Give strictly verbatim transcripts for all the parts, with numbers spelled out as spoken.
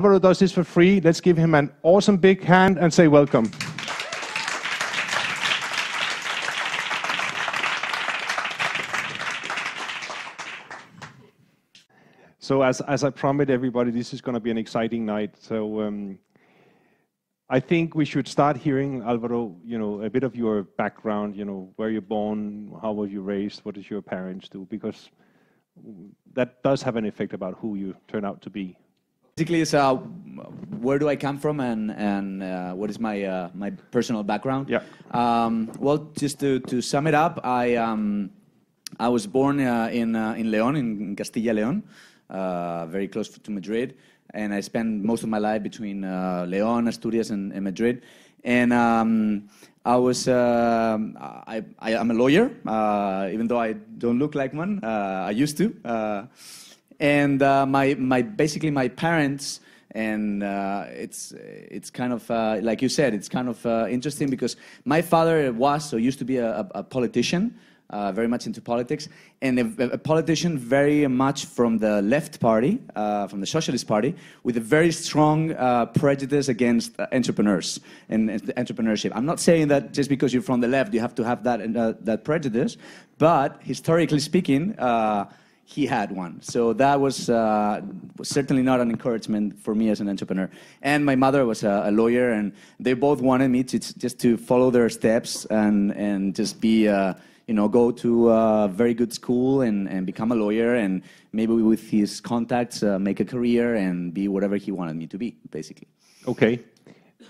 Alvaro does this for free. Let's give him an awesome big hand and say welcome. So as, as I promised everybody, this is going to be an exciting night. So um, I think we should start hearing, Alvaro, you know, a bit of your background, you know, where you're born, how were you raised, what did your parents do? Because that does have an effect about who you turn out to be. Basically, it's uh, where do I come from and, and uh, what is my, uh, my personal background? Yeah. Um, well, just to, to sum it up, I, um, I was born uh, in, uh, in León, in Castilla León. Uh, very close to Madrid, and I spent most of my life between uh, León, Asturias, and, and Madrid. And um, I was, uh, I, I am a lawyer, uh, even though I don't look like one. Uh, I used to. Uh, and uh, my, my, basically, my parents, and uh, it's, it's kind of uh, like you said, it's kind of uh, interesting because my father was or used to be a, a, a politician. Uh, very much into politics, and a, a politician very much from the left party, uh, from the Socialist Party, with a very strong uh, prejudice against entrepreneurs and, and entrepreneurship. I'm not saying that just because you're from the left, you have to have that, uh, that prejudice, but historically speaking, uh, he had one. So that was, uh, was certainly not an encouragement for me as an entrepreneur. And my mother was a, a lawyer, and they both wanted me to just to follow their steps and, and just be... Uh, you know, go to a very good school and, and become a lawyer, and maybe with his contacts, uh, make a career and be whatever he wanted me to be, basically. Okay.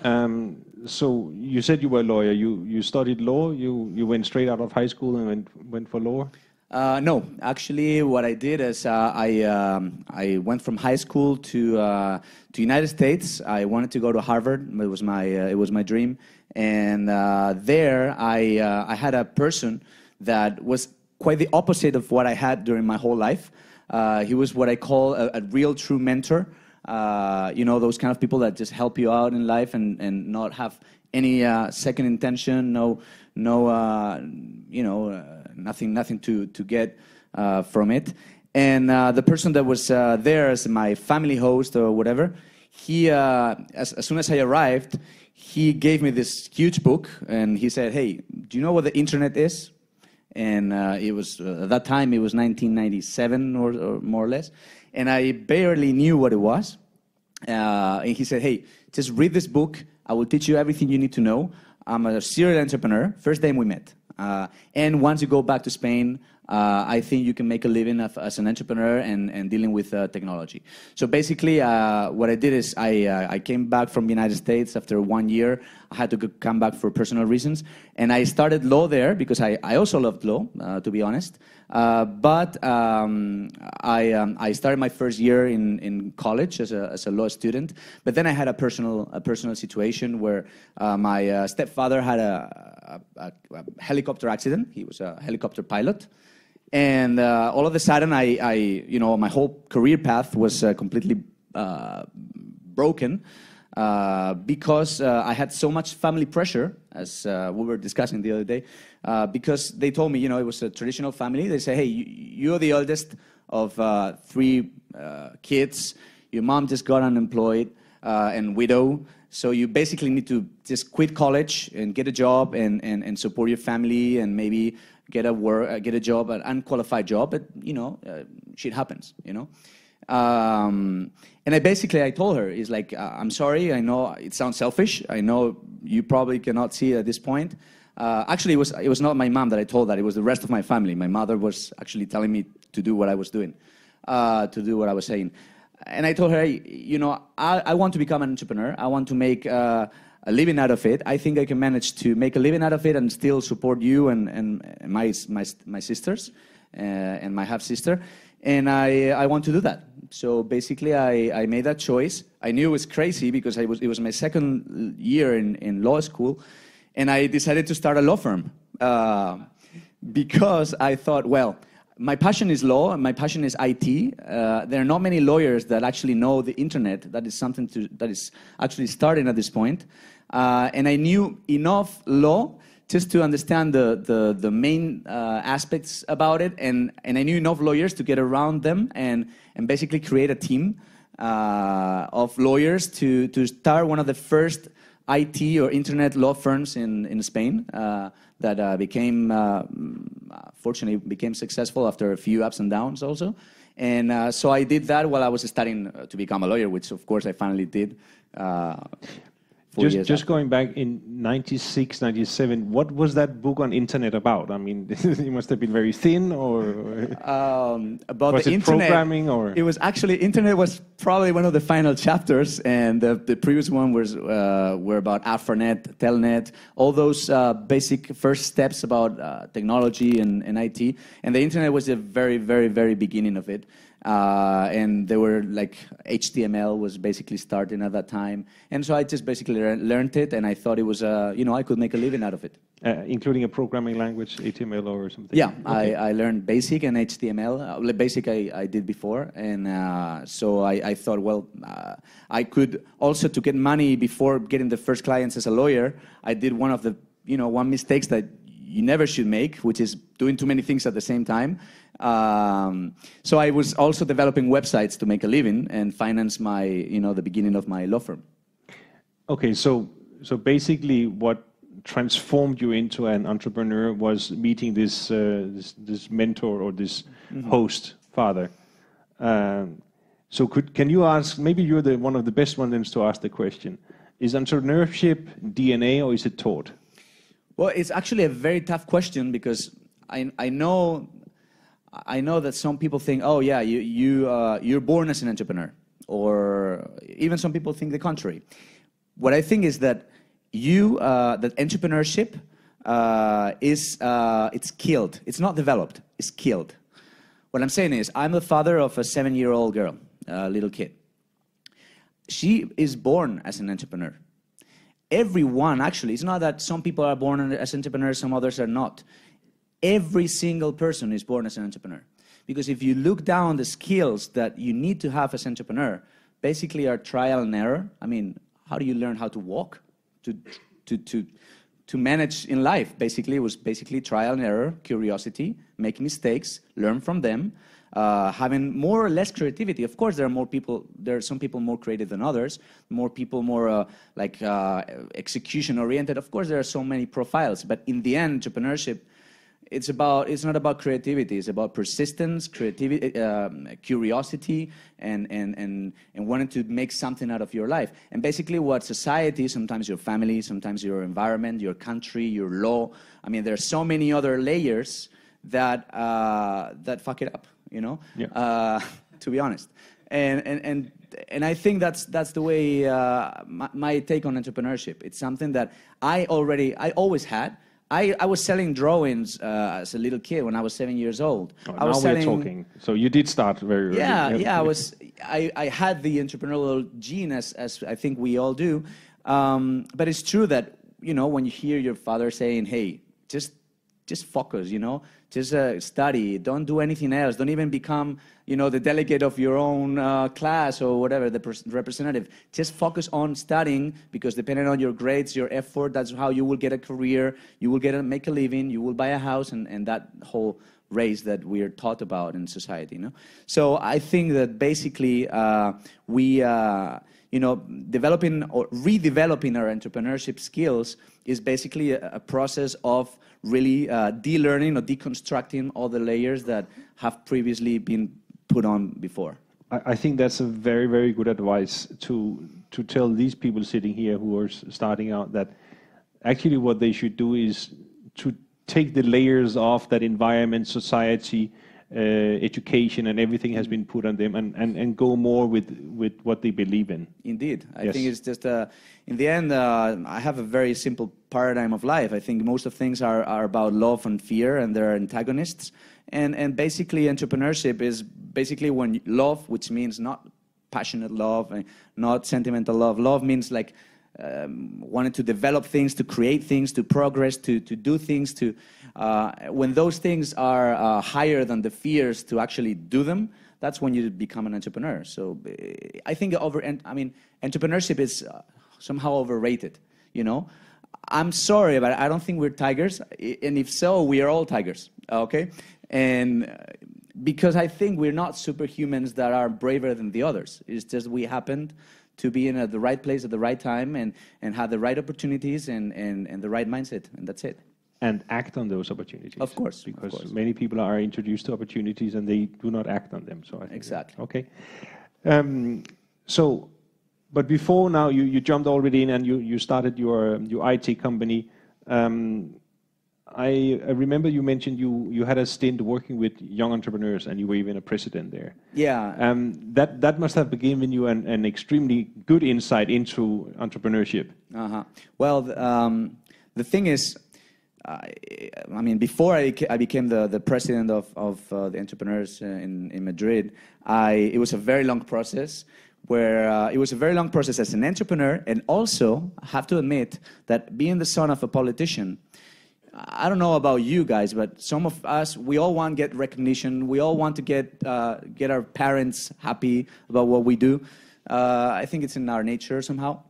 Um, so you said you were a lawyer. You, you studied law. You, you went straight out of high school and went, went for law? Uh, no. Actually, what I did is uh, I, um, I went from high school to, uh, to United States. I wanted to go to Harvard. It was my, uh, it was my dream. And uh, there I, uh, I had a person that was quite the opposite of what I had during my whole life. Uh, he was what I call a, a real true mentor. Uh, you know, those kind of people that just help you out in life and, and not have any uh, second intention, no, no, uh, you know, uh, nothing, nothing to, to get uh, from it. And uh, the person that was uh, there as my family host or whatever, he, uh, as, as soon as I arrived, he gave me this huge book and he said, "Hey, do you know what the internet is?" And uh, it was, uh, at that time, it was nineteen ninety-seven or, or more or less. And I barely knew what it was. Uh, and he said, "Hey, just read this book. I will teach you everything you need to know. I'm a serial entrepreneur." First day we met. Uh, and once you go back to Spain, uh, I think you can make a living of, as an entrepreneur and, and dealing with uh, technology. So basically, uh, what I did is I, uh, I came back from the United States after one year. I had to come back for personal reasons. And I started law there because I, I also loved law, uh, to be honest. Uh, but um, I, um, I started my first year in, in college as a, as a law student. But then I had a personal, a personal situation where uh, my uh, stepfather had a, a, a helicopter accident. He was a helicopter pilot. And uh, all of a sudden, I, I, you know, my whole career path was uh, completely uh, broken uh, because uh, I had so much family pressure, as uh, we were discussing the other day, uh, because they told me, you know, it was a traditional family. They say, "Hey, you, you're the oldest of uh, three uh, kids. Your mom just got unemployed uh, and widow. So you basically need to just quit college and get a job and, and, and support your family and maybe get a work, get a job, an unqualified job, but you know, uh, shit happens, you know." Um, and I basically, I told her, "Is like, uh, I'm sorry. I know it sounds selfish. I know you probably cannot see it at this point." Uh, actually, it was it was not my mom that I told that. It was the rest of my family. My mother was actually telling me to do what I was doing, uh, to do what I was saying. And I told her, "Hey, you know, I, I want to become an entrepreneur. I want to make Uh, a living out of it. I think I can manage to make a living out of it and still support you and, and my, my, my sisters uh, and my half-sister. And I, I want to do that." So basically, I, I made that choice. I knew it was crazy because I was, it was my second year in, in law school. And I decided to start a law firm uh, because I thought, well, my passion is law, and my passion is I T. Uh, there are not many lawyers that actually know the internet. That is something to, that is actually starting at this point. Uh, and I knew enough law just to understand the, the, the main uh, aspects about it. And, and I knew enough lawyers to get around them and, and basically create a team uh, of lawyers to, to start one of the first I T or internet law firms in, in Spain uh, that uh, became, uh, fortunately, became successful after a few ups and downs also. And uh, so I did that while I was studying to become a lawyer, which of course I finally did. Uh, Just, just after. Going back in ninety-six, ninety-seven, what was that book on internet about? I mean, it must have been very thin, or um, about was the it internet programming, or it was actually internet was probably one of the final chapters, and the, the previous one was uh, were about Afranet, Telnet, all those uh, basic first steps about uh, technology and, and I T, and the internet was the very, very, very beginning of it. Uh, and they were like H T M L was basically starting at that time, and so I just basically lear learned it, and I thought it was a, you know, I could make a living out of it, uh, including a programming language, H T M L or something. Yeah, okay. I, I learned BASIC and H T M L. Uh, BASIC I, I did before, and uh, so I, I thought, well, uh, I could also to get money before getting the first clients as a lawyer. I did one of the, you know, one mistakes that you never should make, which is doing too many things at the same time. Um, so I was also developing websites to make a living and finance my, you know, the beginning of my law firm. Okay, so so basically, what transformed you into an entrepreneur was meeting this uh, this, this mentor or this mm-hmm. host father. Um, so could can you ask? Maybe you're the one of the best ones to ask the question: is entrepreneurship D N A or is it taught? Well, it's actually a very tough question because I, I know I know that some people think, oh yeah, you, you, uh, you're born as an entrepreneur, or even some people think the contrary. What I think is that you, uh, that entrepreneurship uh, is, uh, it's killed. It's not developed, it's killed. What I'm saying is, I'm the father of a seven-year-old girl, a little kid. She is born as an entrepreneur. Everyone, actually, it's not that some people are born as entrepreneurs, some others are not. Every single person is born as an entrepreneur. Because if you look down the skills that you need to have as an entrepreneur, basically are trial and error. I mean, how do you learn how to walk? To, to, to, to manage in life, basically, it was basically trial and error, curiosity, make mistakes, learn from them, uh, having more or less creativity. Of course, there are more people, there are some people more creative than others, more people more uh, like uh, execution-oriented. Of course, there are so many profiles, but in the end, entrepreneurship, it's about, it's not about creativity, it's about persistence, creativity, um, curiosity, and, and, and, and wanting to make something out of your life. And basically what society, sometimes your family, sometimes your environment, your country, your law, I mean, there are so many other layers that, uh, that fuck it up, you know, yeah. uh, to be honest. And, and, and, and I think that's, that's the way, uh, my, my take on entrepreneurship. It's something that I already, I always had. I, I was selling drawings uh, as a little kid when I was seven years old. Oh, I was now selling... we're talking. So you did start very early. Yeah, yeah. I was. I, I had the entrepreneurial gene, as, as I think we all do. Um, but it's true that, you know, when you hear your father saying, "Hey, just just focus, you know, just uh, study. Don't do anything else. Don't even become, you know, the delegate of your own uh, class or whatever, the representative. Just focus on studying, because depending on your grades, your effort, that's how you will get a career, you will get a, make a living, you will buy a house," and, and that whole race that we are taught about in society, you know? So I think that basically uh, we, uh, you know, developing or redeveloping our entrepreneurship skills is basically a, a process of really uh, de-learning or deconstructing all the layers that have previously been put on before. I think that's a very, very good advice to to tell these people sitting here who are starting out, that actually what they should do is to take the layers off that environment, society, uh, education, and everything has been put on them, and, and, and go more with, with what they believe in. Indeed. I yes. think it's just, uh, in the end, uh, I have a very simple paradigm of life. I think most of things are, are about love and fear, and they're antagonists. And, and basically, entrepreneurship is basically when love, which means not passionate love, and not sentimental love. Love means like um, wanting to develop things, to create things, to progress, to, to do things. To uh, when those things are uh, higher than the fears to actually do them, that's when you become an entrepreneur. So I think over, I mean, entrepreneurship is somehow overrated, you know? I'm sorry, but I don't think we're tigers, and if so, we are all tigers, okay? And because I think we're not superhumans that are braver than the others. It's just we happened to be in a, the right place at the right time and, and have the right opportunities and, and, and the right mindset, and that's it. And act on those opportunities. Of course. Because of course. Many people are introduced to opportunities and they do not act on them. So I think exactly. That, okay. Um, so, but before now, you, you jumped already in and you, you started your, your I T company. Um, I, I remember you mentioned you, you had a stint working with young entrepreneurs and you were even a president there. Yeah. Um, that, that must have given you an, an extremely good insight into entrepreneurship. Uh-huh. Well, um, the thing is, I, I mean, before I, I became the, the president of, of uh, the entrepreneurs in, in Madrid, I, it was a very long process where uh, it was a very long process as an entrepreneur, and also I have to admit that being the son of a politician, I don't know about you guys, but some of us, we all want to get recognition, we all want to get, uh, get our parents happy about what we do. Uh, I think it's in our nature somehow.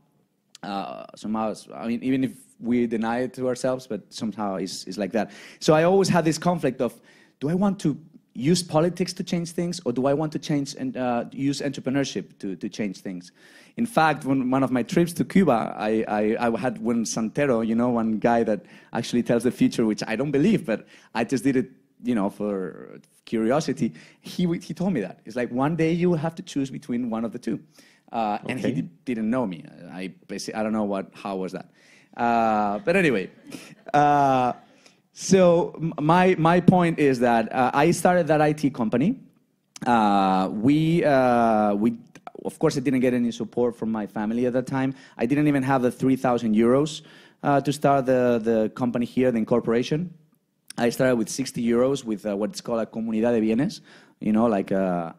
Uh, somehow, I mean, even if we deny it to ourselves, but somehow it's, it's like that. So I always had this conflict of, do I want to use politics to change things, or do I want to change and uh, use entrepreneurship to, to change things? In fact, when one of my trips to Cuba, I, I, I had one santero, you know, one guy that actually tells the future, which I don't believe, but I just did it, you know, for curiosity. He, he told me that. It's like, one day you will have to choose between one of the two. Uh, okay. And he did, didn't know me. I basically, I don't know what, how was that. Uh, but anyway, uh, so my, my point is that uh, I started that I T company. Uh, we, uh, we, of course, I didn't get any support from my family at that time. I didn't even have the three thousand euros uh, to start the, the company here, the incorporation. I started with sixty euros with uh, what's called a comunidad de bienes, you know, like a,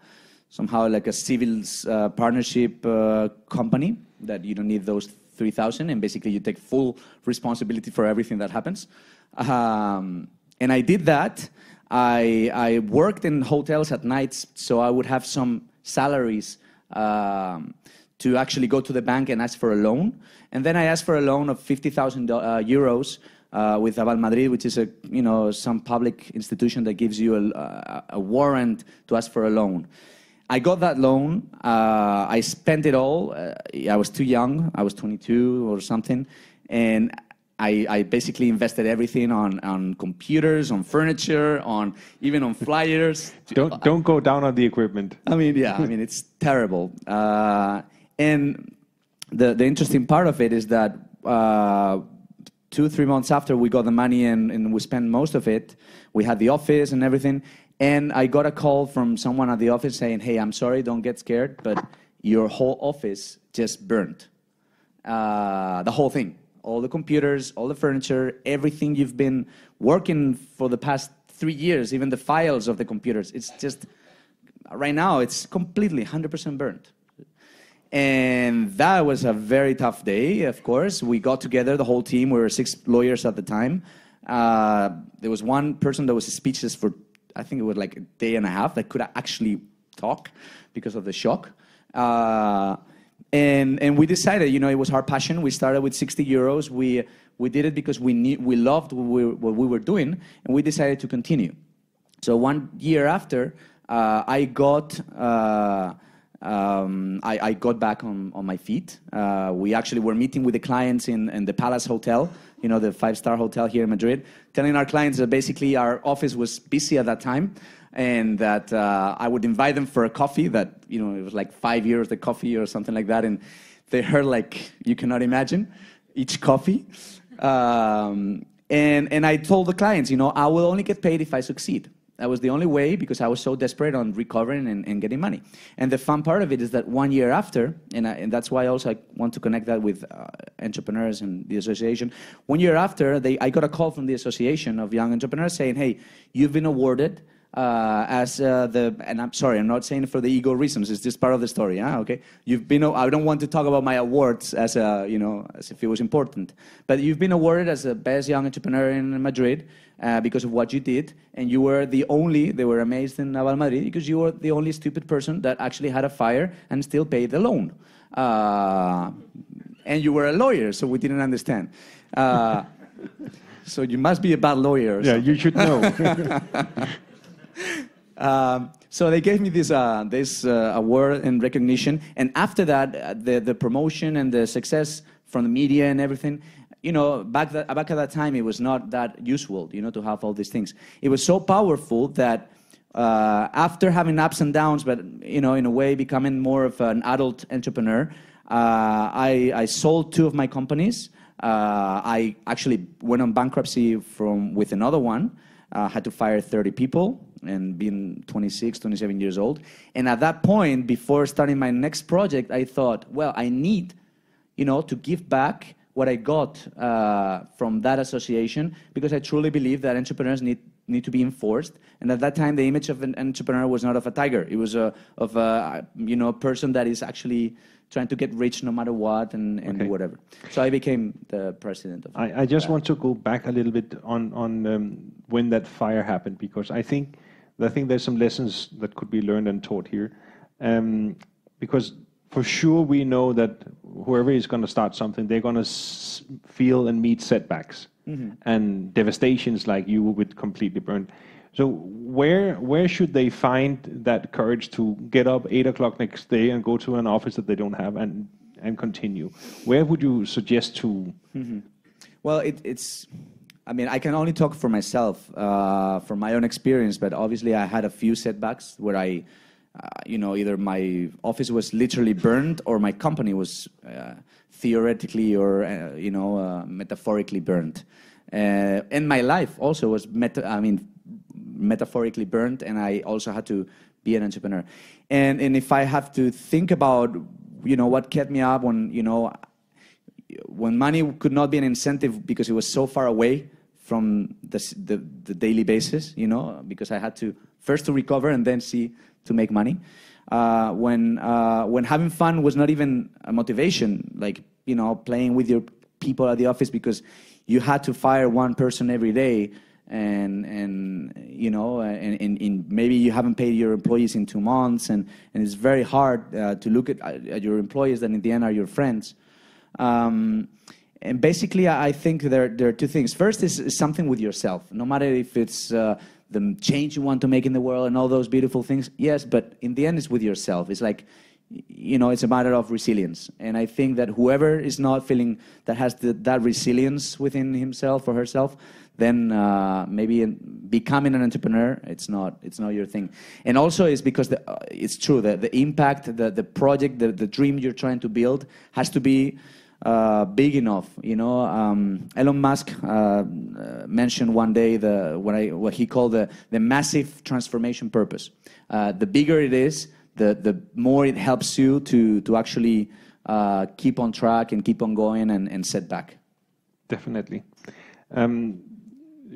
somehow like a civil uh, partnership uh, company that you don't need those three thousand, and basically you take full responsibility for everything that happens. Um, and I did that. I, I worked in hotels at nights, so I would have some salaries um, to actually go to the bank and ask for a loan. And then I asked for a loan of fifty thousand uh, euros uh, with Aval Madrid, which is a, you know, some public institution that gives you a, a, a warrant to ask for a loan. I got that loan, uh, I spent it all. Uh, I was too young, I was twenty-two or something, and I, I basically invested everything on, on computers, on furniture, on even on flyers. don't, don't go down on the equipment. I mean, yeah, I mean, it's terrible. Uh, and the, the interesting part of it is that uh, two, three months after we got the money and, and we spent most of it, we had the office and everything. And I got a call from someone at the office saying, hey, I'm sorry, don't get scared, but your whole office just burned. Uh, the whole thing, all the computers, all the furniture, everything you've been working for the past three years, even the files of the computers, it's just, right now, it's completely one hundred percent burnt. And that was a very tough day, of course. We got together, the whole team, we were six lawyers at the time. Uh, there was one person that was speechless for I think it was like a day and a half that could actually talk because of the shock. Uh, and, and we decided, you know, it was our passion. We started with sixty euros. We, we did it because we, need, we loved what we, what we were doing, and we decided to continue. So one year after, uh, I, got, uh, um, I, I got back on, on my feet. Uh, we actually were meeting with the clients in, in the Palace Hotel, you know, the five-star hotel here in Madrid, telling our clients that basically our office was busy at that time, and that uh, I would invite them for a coffee that, you know, it was like five euros the coffee or something like that, and they heard like, you cannot imagine, each coffee. Um, and, and I told the clients, you know, I will only get paid if I succeed. That was the only way, because I was so desperate on recovering and, and getting money. And the fun part of it is that one year after, and, I, and that's why also I want to connect that with uh, entrepreneurs and the association, one year after, they, I got a call from the Association of Young Entrepreneurs saying, hey, you've been awarded uh, as uh, the, and I'm sorry, I'm not saying it for the ego reasons, it's just part of the story, huh? Okay? You've been, I don't want to talk about my awards as a, you know, as if it was important, but you've been awarded as the best young entrepreneur in Madrid, Uh, because of what you did, and you were the only, they were amazed in Aval Madrid, because you were the only stupid person that actually had a fire and still paid the loan. Uh, and you were a lawyer, so we didn't understand. Uh, so you must be a bad lawyer. Yeah, something. You should know. Uh, so they gave me this, uh, this uh, award and recognition. And after that, the, the promotion and the success from the media and everything, you know, back, that, back at that time, it was not that usual, you know, to have all these things. It was so powerful that uh, after having ups and downs, but, you know, in a way becoming more of an adult entrepreneur, uh, I, I sold two of my companies. Uh, I actually went on bankruptcy from, with another one. I uh, had to fire thirty people and being twenty-six, twenty-seven years old. And at that point, before starting my next project, I thought, well, I need, you know, to give back what I got uh, from that association, because I truly believe that entrepreneurs need, need to be enforced. And at that time, the image of an entrepreneur was not of a tiger. It was a, of a, you know, a person that is actually trying to get rich no matter what and, and okay. whatever. So I became the president of I, I just that. want to go back a little bit on, on um, when that fire happened, because I think, I think there's some lessons that could be learned and taught here. Um, because for sure we know that whoever is going to start something, they're going to s feel and meet setbacks mm-hmm. and devastations like you would completely burn. So where where should they find that courage to get up eight o'clock next day and go to an office that they don't have and and continue? Where would you suggest to? Mm-hmm. Well, it, it's. I mean, I can only talk for myself, uh, from my own experience. But obviously, I had a few setbacks where I, uh, you know, either my office was literally burned or my company was uh, theoretically or uh, you know uh, metaphorically burned, uh, and my life also was meta. I mean. metaphorically burned, and I also had to be an entrepreneur. And, and if I have to think about, you know, what kept me up when, you know, when money could not be an incentive because it was so far away from the, the, the daily basis, you know, because I had to first to recover and then see to make money. Uh, when, uh, when having fun was not even a motivation, like, you know, playing with your people at the office because you had to fire one person every day. And, and you know, and, and, and maybe you haven't paid your employees in two months, and, and it's very hard uh, to look at, at your employees that in the end are your friends. Um, and basically, I think there, there are two things. First is, is something with yourself. No matter if it's uh, the change you want to make in the world and all those beautiful things, yes, but in the end it's with yourself. It's like, you know, it's a matter of resilience. And I think that whoever is not feeling that has the, that resilience within himself or herself, then uh, maybe in becoming an entrepreneur, it's not, it's not your thing. And also it's because the, uh, it's true that the impact, the, the project, the, the dream you're trying to build has to be uh, big enough. You know, um, Elon Musk uh, uh, mentioned one day the, what, I, what he called the, the massive transformation purpose. Uh, the bigger it is, the, the more it helps you to, to actually uh, keep on track and keep on going and, and set back. Definitely. Um,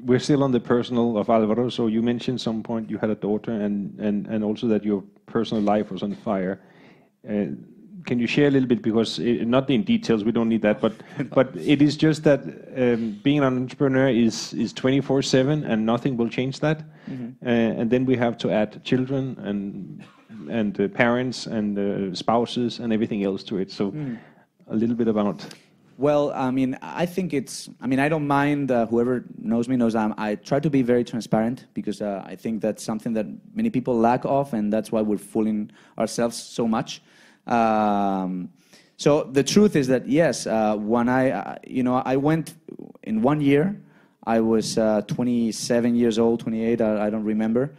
We're still on the personal of Alvaro, so you mentioned some point you had a daughter and, and, and also that your personal life was on fire. Uh, can you share a little bit, because it, not in details, we don't need that, but but it is just that um, being an entrepreneur is is twenty-four seven and nothing will change that. Mm-hmm. uh, and then we have to add children and, and uh, parents and uh, spouses and everything else to it. So mm. a little bit about... Well, I mean, I think it's, I mean, I don't mind, uh, whoever knows me knows I'm, I try to be very transparent because uh, I think that's something that many people lack of, and that's why we're fooling ourselves so much. Um, so the truth is that, yes, uh, when I, uh, you know, I went in one year, I was uh, twenty-seven years old, twenty-eight, I, I don't remember.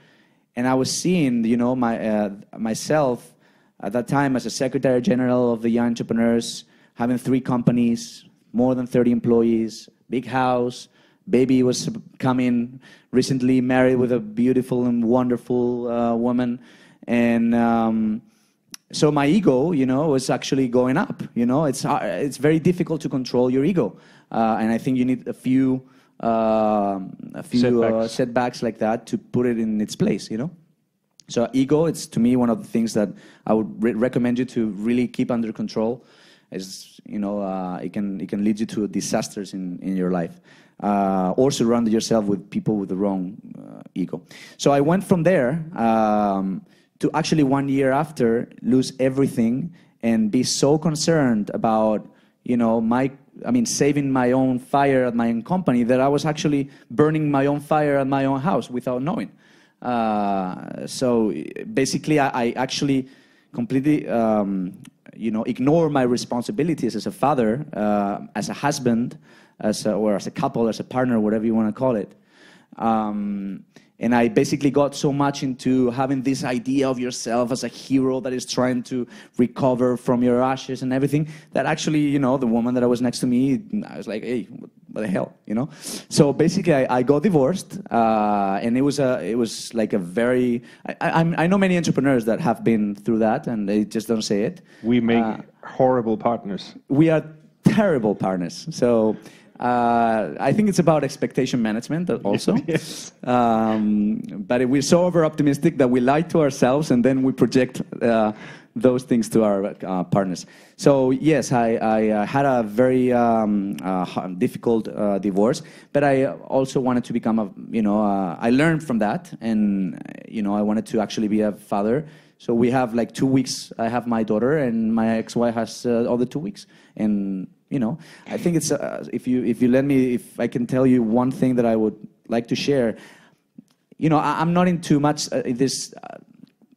And I was seeing, you know, my, uh, myself at that time as a Secretary General of the Young Entrepreneurs, having three companies, more than thirty employees, big house, baby was coming, recently married with a beautiful and wonderful uh, woman. And um, so my ego, you know, was actually going up. You know, it's, hard, it's very difficult to control your ego. Uh, and I think you need a few, uh, a few setbacks. Uh, setbacks like that to put it in its place, you know? So ego, it's to me one of the things that I would re recommend you to really keep under control. Is, you know, uh, it can it can lead you to disasters in in your life, uh, or surround yourself with people with the wrong uh, ego. So I went from there um, to actually one year after lose everything and be so concerned about, you know, my I mean saving my own fire at my own company that I was actually burning my own fire at my own house without knowing. Uh, so basically, I, I actually completely, um, you know, ignore my responsibilities as a father, uh, as a husband, as a, or as a couple, as a partner, whatever you want to call it. Um, and I basically got so much into having this idea of yourself as a hero that is trying to recover from your ashes and everything, that actually, you know, the woman that I was next to me, I was like, hey, what the hell, you know? So basically, I, I got divorced, uh, and it was a, it was like a very, I, I, I know many entrepreneurs that have been through that, and they just don't say it. We make uh, horrible partners. We are terrible partners. So. Uh, I think it's about expectation management also. Yes. Um, but we're so over-optimistic that we lie to ourselves and then we project uh, those things to our uh, partners. So yes, I, I uh, had a very um, uh, difficult uh, divorce, but I also wanted to become a, you know, uh, I learned from that, and you know, I wanted to actually be a father. So we have like two weeks, I have my daughter and my ex-wife has uh, all the two weeks. And you know, I think it's uh, if you if you let me, if I can tell you one thing that I would like to share. You know, I, I'm not into much uh, this uh,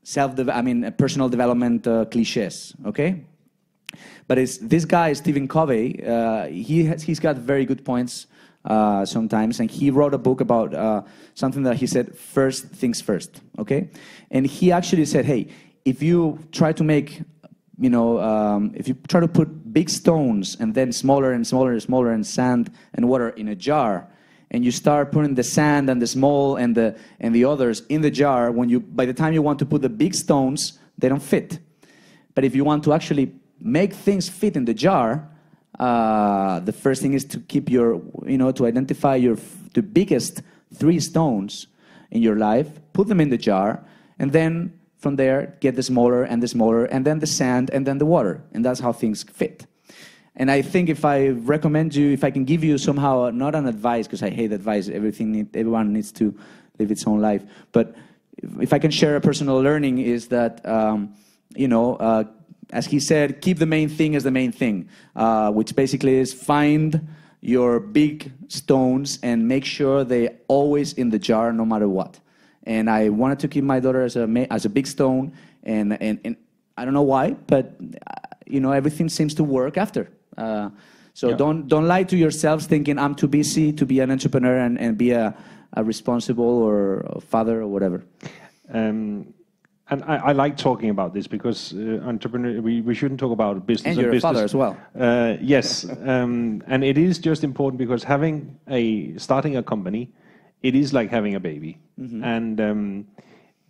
self, I mean, uh, personal development uh, cliches, okay? But it's this guy, Stephen Covey. Uh, he has, he's got very good points uh, sometimes, and he wrote a book about uh, something that he said, first things first, okay? And he actually said, hey, if you try to make You know, um, if you try to put big stones and then smaller and smaller and smaller and sand and water in a jar, and you start putting the sand and the small and the and the others in the jar, when you by the time you want to put the big stones, they don't fit. But if you want to actually make things fit in the jar, uh, the first thing is to keep your, you know, to identify your the biggest three stones in your life, put them in the jar, and then. From there, get the smaller and the smaller, and then the sand, and then the water. And that's how things fit. And I think if I recommend you, if I can give you somehow, not an advice, because I hate advice, everything, everyone needs to live its own life. But if I can share a personal learning is that, um, you know, uh, as he said, keep the main thing as the main thing, uh, which basically is find your big stones and make sure they're always in the jar no matter what. And I wanted to keep my daughter as a as a big stone, and and, and I don't know why, but uh, you know, everything seems to work after. Uh, so yeah. don't don't lie to yourselves thinking I'm too busy to be an entrepreneur and and be a, a responsible or a father or whatever. Um, and I, I like talking about this because uh, entrepreneur we, we shouldn't talk about business and, and you're business. A father as well. Uh, yes, um, and it is just important because having a starting a company. It is like having a baby, mm-hmm. and um,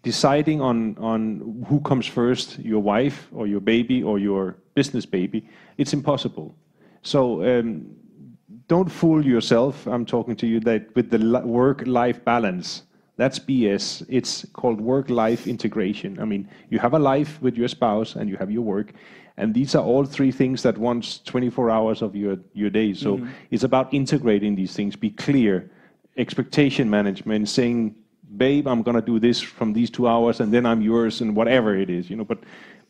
deciding on on who comes first, your wife or your baby or your business baby, it's impossible. So um, don't fool yourself. I'm talking to you that with the work-life balance, that's B S. It's called work-life integration. I mean, you have a life with your spouse and you have your work, and these are all three things that wants twenty-four hours of your your day. So mm-hmm. it's about integrating these things. Be clear. Expectation management, saying, babe, I'm going to do this from these two hours and then I'm yours and whatever it is, you know, but,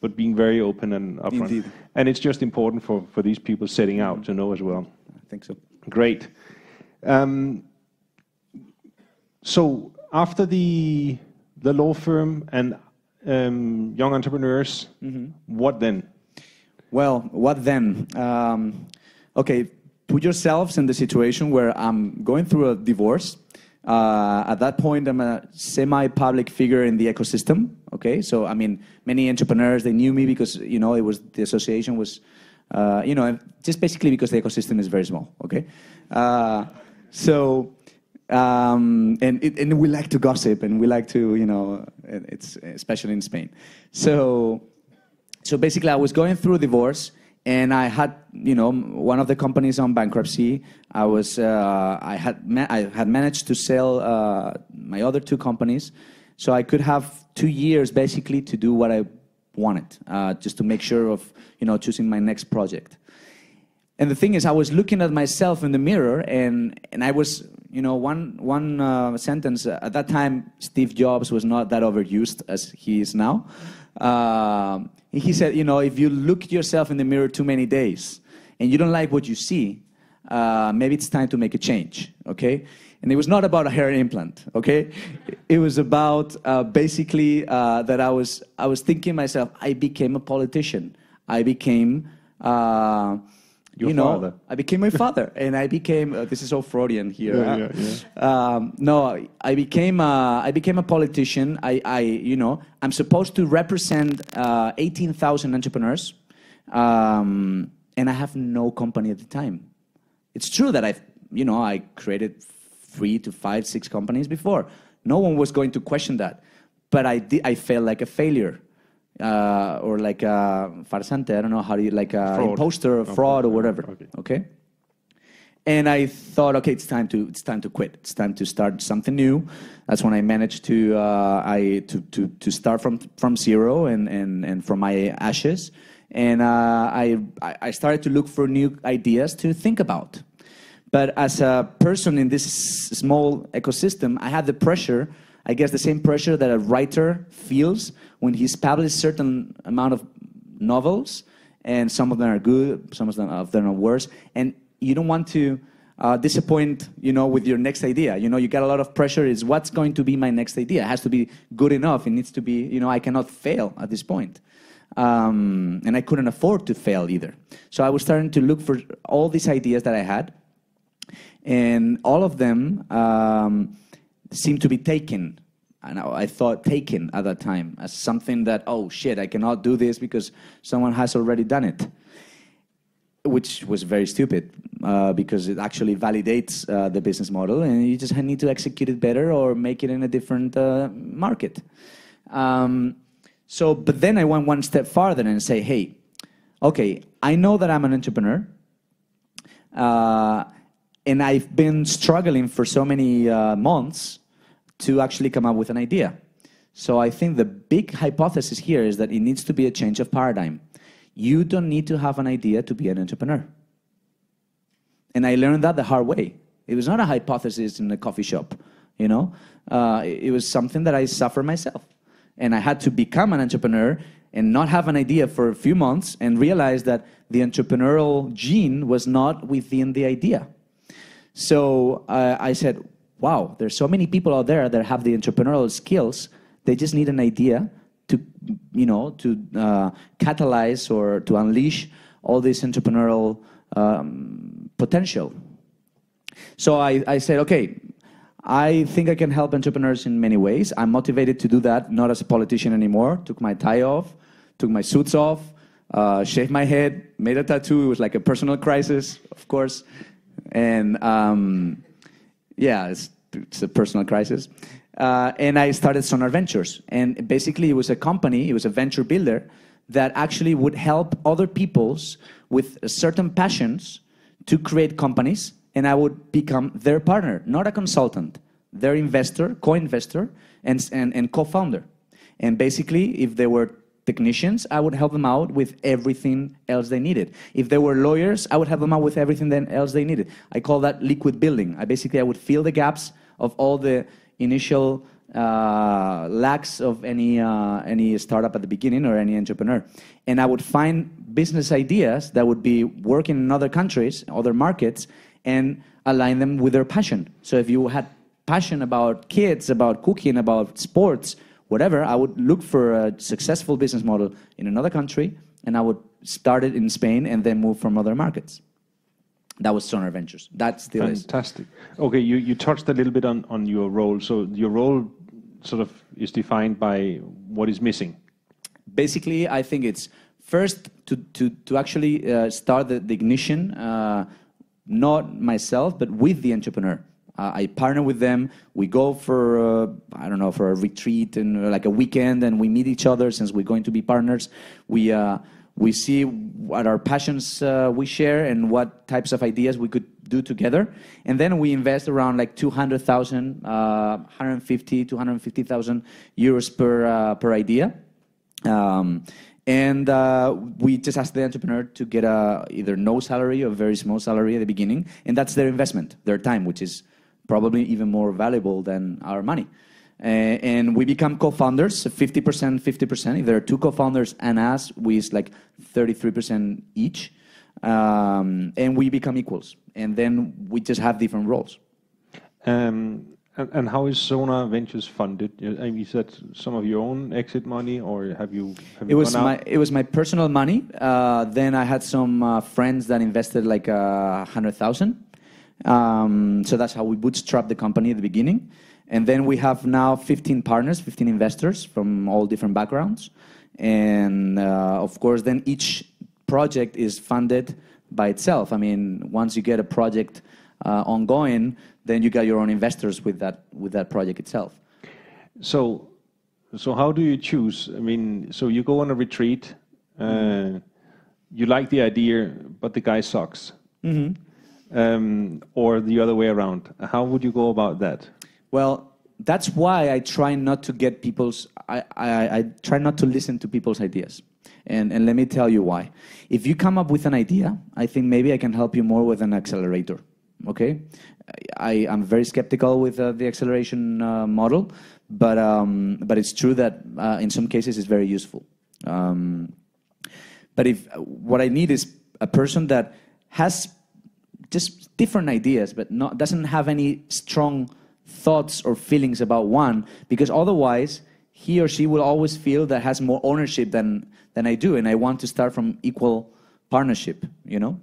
but being very open and upfront. Indeed. And it's just important for, for these people setting out to know as well. I think so. Great. Um, so after the, the law firm and um, young entrepreneurs, mm-hmm. what then? Well, what then? Um, okay. Put yourselves in the situation where I'm going through a divorce. Uh, at that point, I'm a semi-public figure in the ecosystem. Okay, so I mean, many entrepreneurs, they knew me because, you know, it was the association was, uh, you know, just basically because the ecosystem is very small. Okay, uh, so um, and it, and we like to gossip and we like to, you know, it's especially in Spain. So so basically, I was going through a divorce. And I had, you know, one of the companies on bankruptcy. I was, uh, I had, ma I had managed to sell uh, my other two companies, so I could have two years basically to do what I wanted, uh, just to make sure of, you know, choosing my next project. And the thing is, I was looking at myself in the mirror, and and I was, you know, one one uh, sentence uh, at that time. Steve Jobs was not that overused as he is now. Uh, he said, you know, if you look yourself in the mirror too many days and you don't like what you see, uh, maybe it's time to make a change, okay? And it was not about a hair implant, okay? It was about uh, basically uh, that I was, I was thinking myself, I became a politician. I became, uh, Your you know, father. I became my father. And I became, uh, this is all Freudian here. Yeah, huh? yeah, yeah. Um, no, I, I, became a, I became a politician. I, I, you know, I'm supposed to represent uh, eighteen thousand entrepreneurs. Um, and I have no company at the time. It's true that I've, you know, I created three to five, six companies before. No one was going to question that. But I, did, I felt like a failure. Uh, or like a farsante, I don't know how do you, like a fraud. imposter, or fraud, or whatever, okay. okay? And I thought, okay, it's time to, it's time to quit. It's time to start something new. That's when I managed to, uh, I, to, to, to start from, from zero and, and, and from my ashes. And uh, I, I started to look for new ideas to think about. But as a person in this small ecosystem, I had the pressure, I guess the same pressure that a writer feels when he's published a certain amount of novels, and some of them are good, some of them are, them are worse, and you don't want to uh, disappoint, you know, with your next idea. You know, you got a lot of pressure, is what's going to be my next idea? It has to be good enough, it needs to be, you know, I cannot fail at this point. Um, and I couldn't afford to fail either. So I was starting to look for all these ideas that I had, and all of them um, seemed to be taken. And I thought taken at that time as something that, oh shit, I cannot do this because someone has already done it. Which was very stupid uh, because it actually validates uh, the business model, and you just need to execute it better or make it in a different uh, market. Um, So, but then I went one step farther and say, hey, okay, I know that I'm an entrepreneur, uh, and I've been struggling for so many uh, months to actually come up with an idea. So I think the big hypothesis here is that it needs to be a change of paradigm. You don't need to have an idea to be an entrepreneur. And I learned that the hard way. It was not a hypothesis in a coffee shop, you know? Uh, it was something that I suffered myself. And I had to become an entrepreneur and not have an idea for a few months and realize that the entrepreneurial gene was not within the idea. So uh, I said, wow, there's so many people out there that have the entrepreneurial skills. They just need an idea to, you know, to uh, catalyze or to unleash all this entrepreneurial um, potential. So I, I said, okay, I think I can help entrepreneurs in many ways. I'm motivated to do that, not as a politician anymore. Took my tie off, took my suits off, uh, shaved my head, made a tattoo. It was like a personal crisis, of course. And um, yeah, it's, it's a personal crisis. Uh, and I started Sonar Ventures. And basically it was a company, it was a venture builder that actually would help other peoples with certain passions to create companies. And I would become their partner, not a consultant, their investor, co-investor, and, and, and co-founder. And basically, if they were technicians, I would help them out with everything else they needed. If they were lawyers, I would help them out with everything else they needed. I call that liquid building. I basically, I would fill the gaps of all the initial uh, lacks of any, uh, any startup at the beginning or any entrepreneur. And I would find business ideas that would be working in other countries, other markets, and align them with their passion. So if you had passion about kids, about cooking, about sports, whatever, I would look for a successful business model in another country, and I would start it in Spain and then move from other markets. That was Sonar Ventures. That still is. Fantastic. Okay, you, you touched a little bit on, on your role. So your role sort of is defined by what is missing. Basically, I think it's first to, to, to actually uh, start the, the ignition, uh, not myself, but with the entrepreneur. Uh, I partner with them. We go for, uh, I don't know, for a retreat and uh, like a weekend, and we meet each other since we're going to be partners. We, uh, we see what our passions uh, we share and what types of ideas we could do together. And then we invest around like two hundred thousand, uh, one hundred fifty, two hundred fifty thousand euros per, uh, per idea. Um, And uh, we just ask the entrepreneur to get a, either no salary or very small salary at the beginning. And that's their investment, their time, which is probably even more valuable than our money. Uh, and we become co-founders, fifty percent, fifty percent. If there are two co-founders and us, we is like thirty-three percent each. Um, and we become equals. And then we just have different roles. Um, and, and how is Sonar Ventures funded? I mean, is that some of your own exit money, or have you? Have it you was my out? It was my personal money. Uh, then I had some uh, friends that invested like a uh, hundred thousand. Um, so that's how we bootstrapped the company at the beginning. And then we have now fifteen partners, fifteen investors from all different backgrounds. And uh, of course, then each project is funded by itself. I mean, once you get a project uh, ongoing, then you got your own investors with that with that project itself. So, so how do you choose? I mean, so you go on a retreat, uh, mm-hmm. you like the idea, but the guy sucks. Mm-hmm. Um, or the other way around. How would you go about that? Well, that's why I try not to get people's... I, I, I try not to listen to people's ideas. And, and let me tell you why. If you come up with an idea, I think maybe I can help you more with an accelerator. Okay? I, I'm very skeptical with uh, the acceleration uh, model, but, um, but it's true that uh, in some cases it's very useful. Um, but if what I need is a person that has... just different ideas, but not, doesn't have any strong thoughts or feelings about one, because otherwise he or she will always feel that has more ownership than, than I do, and I want to start from equal partnership, you know?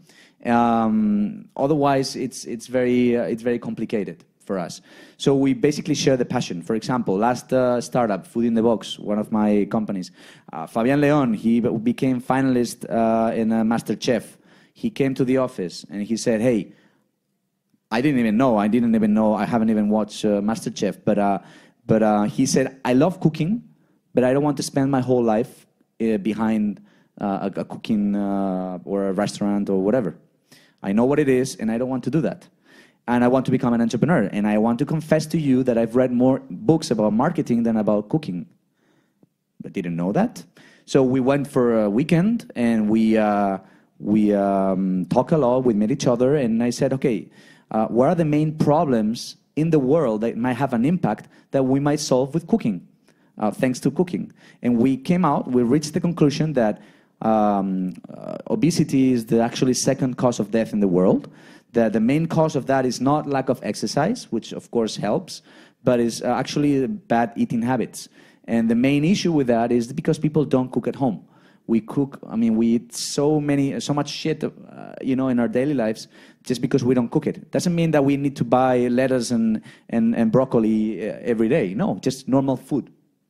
Um, otherwise, it's, it's, very, uh, it's very complicated for us. So we basically share the passion. For example, last uh, startup, Food in the Box, one of my companies, uh, Fabian León, he became finalist uh, in uh, MasterChef. He came to the office and he said, hey, I didn't even know, I didn't even know, I haven't even watched uh, MasterChef, but, uh, but uh, he said, I love cooking, but I don't want to spend my whole life uh, behind uh, a, a cooking uh, or a restaurant or whatever. I know what it is and I don't want to do that. And I want to become an entrepreneur. And I want to confess to you that I've read more books about marketing than about cooking. But didn't know that. So we went for a weekend and we... Uh, We um, talk a lot, we met each other, and I said, okay, uh, what are the main problems in the world that might have an impact that we might solve with cooking, uh, thanks to cooking? And we came out, we reached the conclusion that um, uh, obesity is the actually second cause of death in the world, that the main cause of that is not lack of exercise, which of course helps, but is uh, actually bad eating habits. And the main issue with that is because people don't cook at home. We cook, I mean, we eat so many, so much shit, uh, you know, in our daily lives just because we don't cook it. Doesn't mean that we need to buy lettuce and, and, and broccoli every day. No, just normal food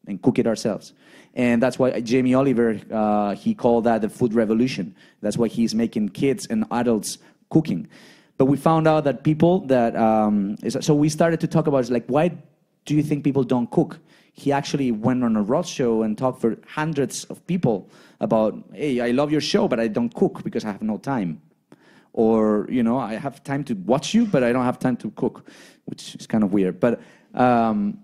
and cook it ourselves. And that's why Jamie Oliver, uh, he called that the food revolution. That's why he's making kids and adults cooking. But we found out that people that, um, so we started to talk about, like, why do you think people don't cook? He actually went on a roadshow and talked for hundreds of people about, hey, I love your show, but I don't cook because I have no time. Or, you know, I have time to watch you, but I don't have time to cook, which is kind of weird. But um,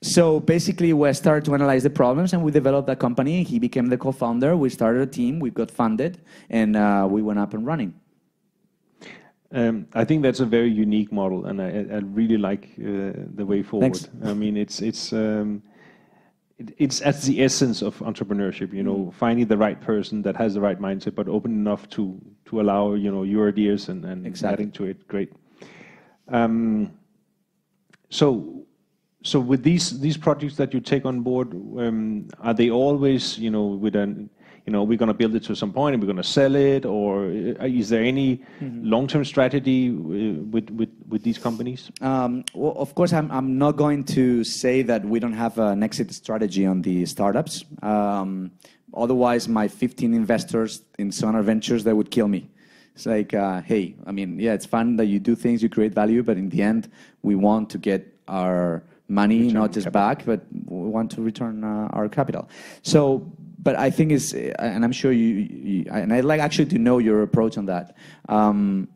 so basically we started to analyze the problems and we developed that company. He became the co-founder. We started a team. We got funded and uh, we went up and running. Um, I think that's a very unique model, and I, I really like uh, the way forward. Thanks. I mean, it's it's um, it, it's at the essence of entrepreneurship. You know, mm. finding the right person that has the right mindset, but open enough to to allow you know your ideas and, and exactly. adding to it. Great. Um, so, so with these these projects that you take on board, um, are they always you know with an you know, we're going to build it to some point and we're going to sell it, or is there any mm-hmm. long-term strategy with, with, with these companies? Um, well, of course, I'm, I'm not going to say that we don't have an exit strategy on the startups. Um, otherwise, my fifteen investors in Sonar Ventures, they would kill me. It's like, uh, hey, I mean, yeah, it's fun that you do things, you create value, but in the end, we want to get our money, return not just capital. back, but we want to return uh, our capital. So. But I think it's, and I'm sure you, you, and I'd like actually to know your approach on that. Um,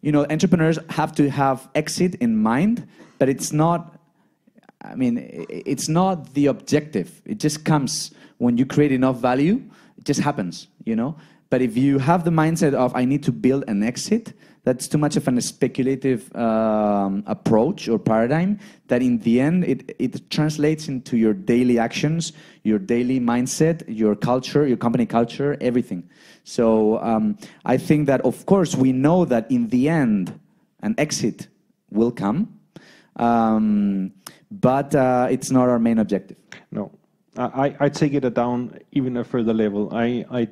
you know, entrepreneurs have to have exit in mind, but it's not, I mean, it's not the objective. It just comes when you create enough value, it just happens, you know? But if you have the mindset of, I need to build an exit, that's too much of a speculative um, approach or paradigm that in the end, it, it translates into your daily actions, your daily mindset, your culture, your company culture, everything. So um, I think that, of course, we know that in the end, an exit will come, Um, but uh, it's not our main objective. No, I, I take it down even a further level. I, I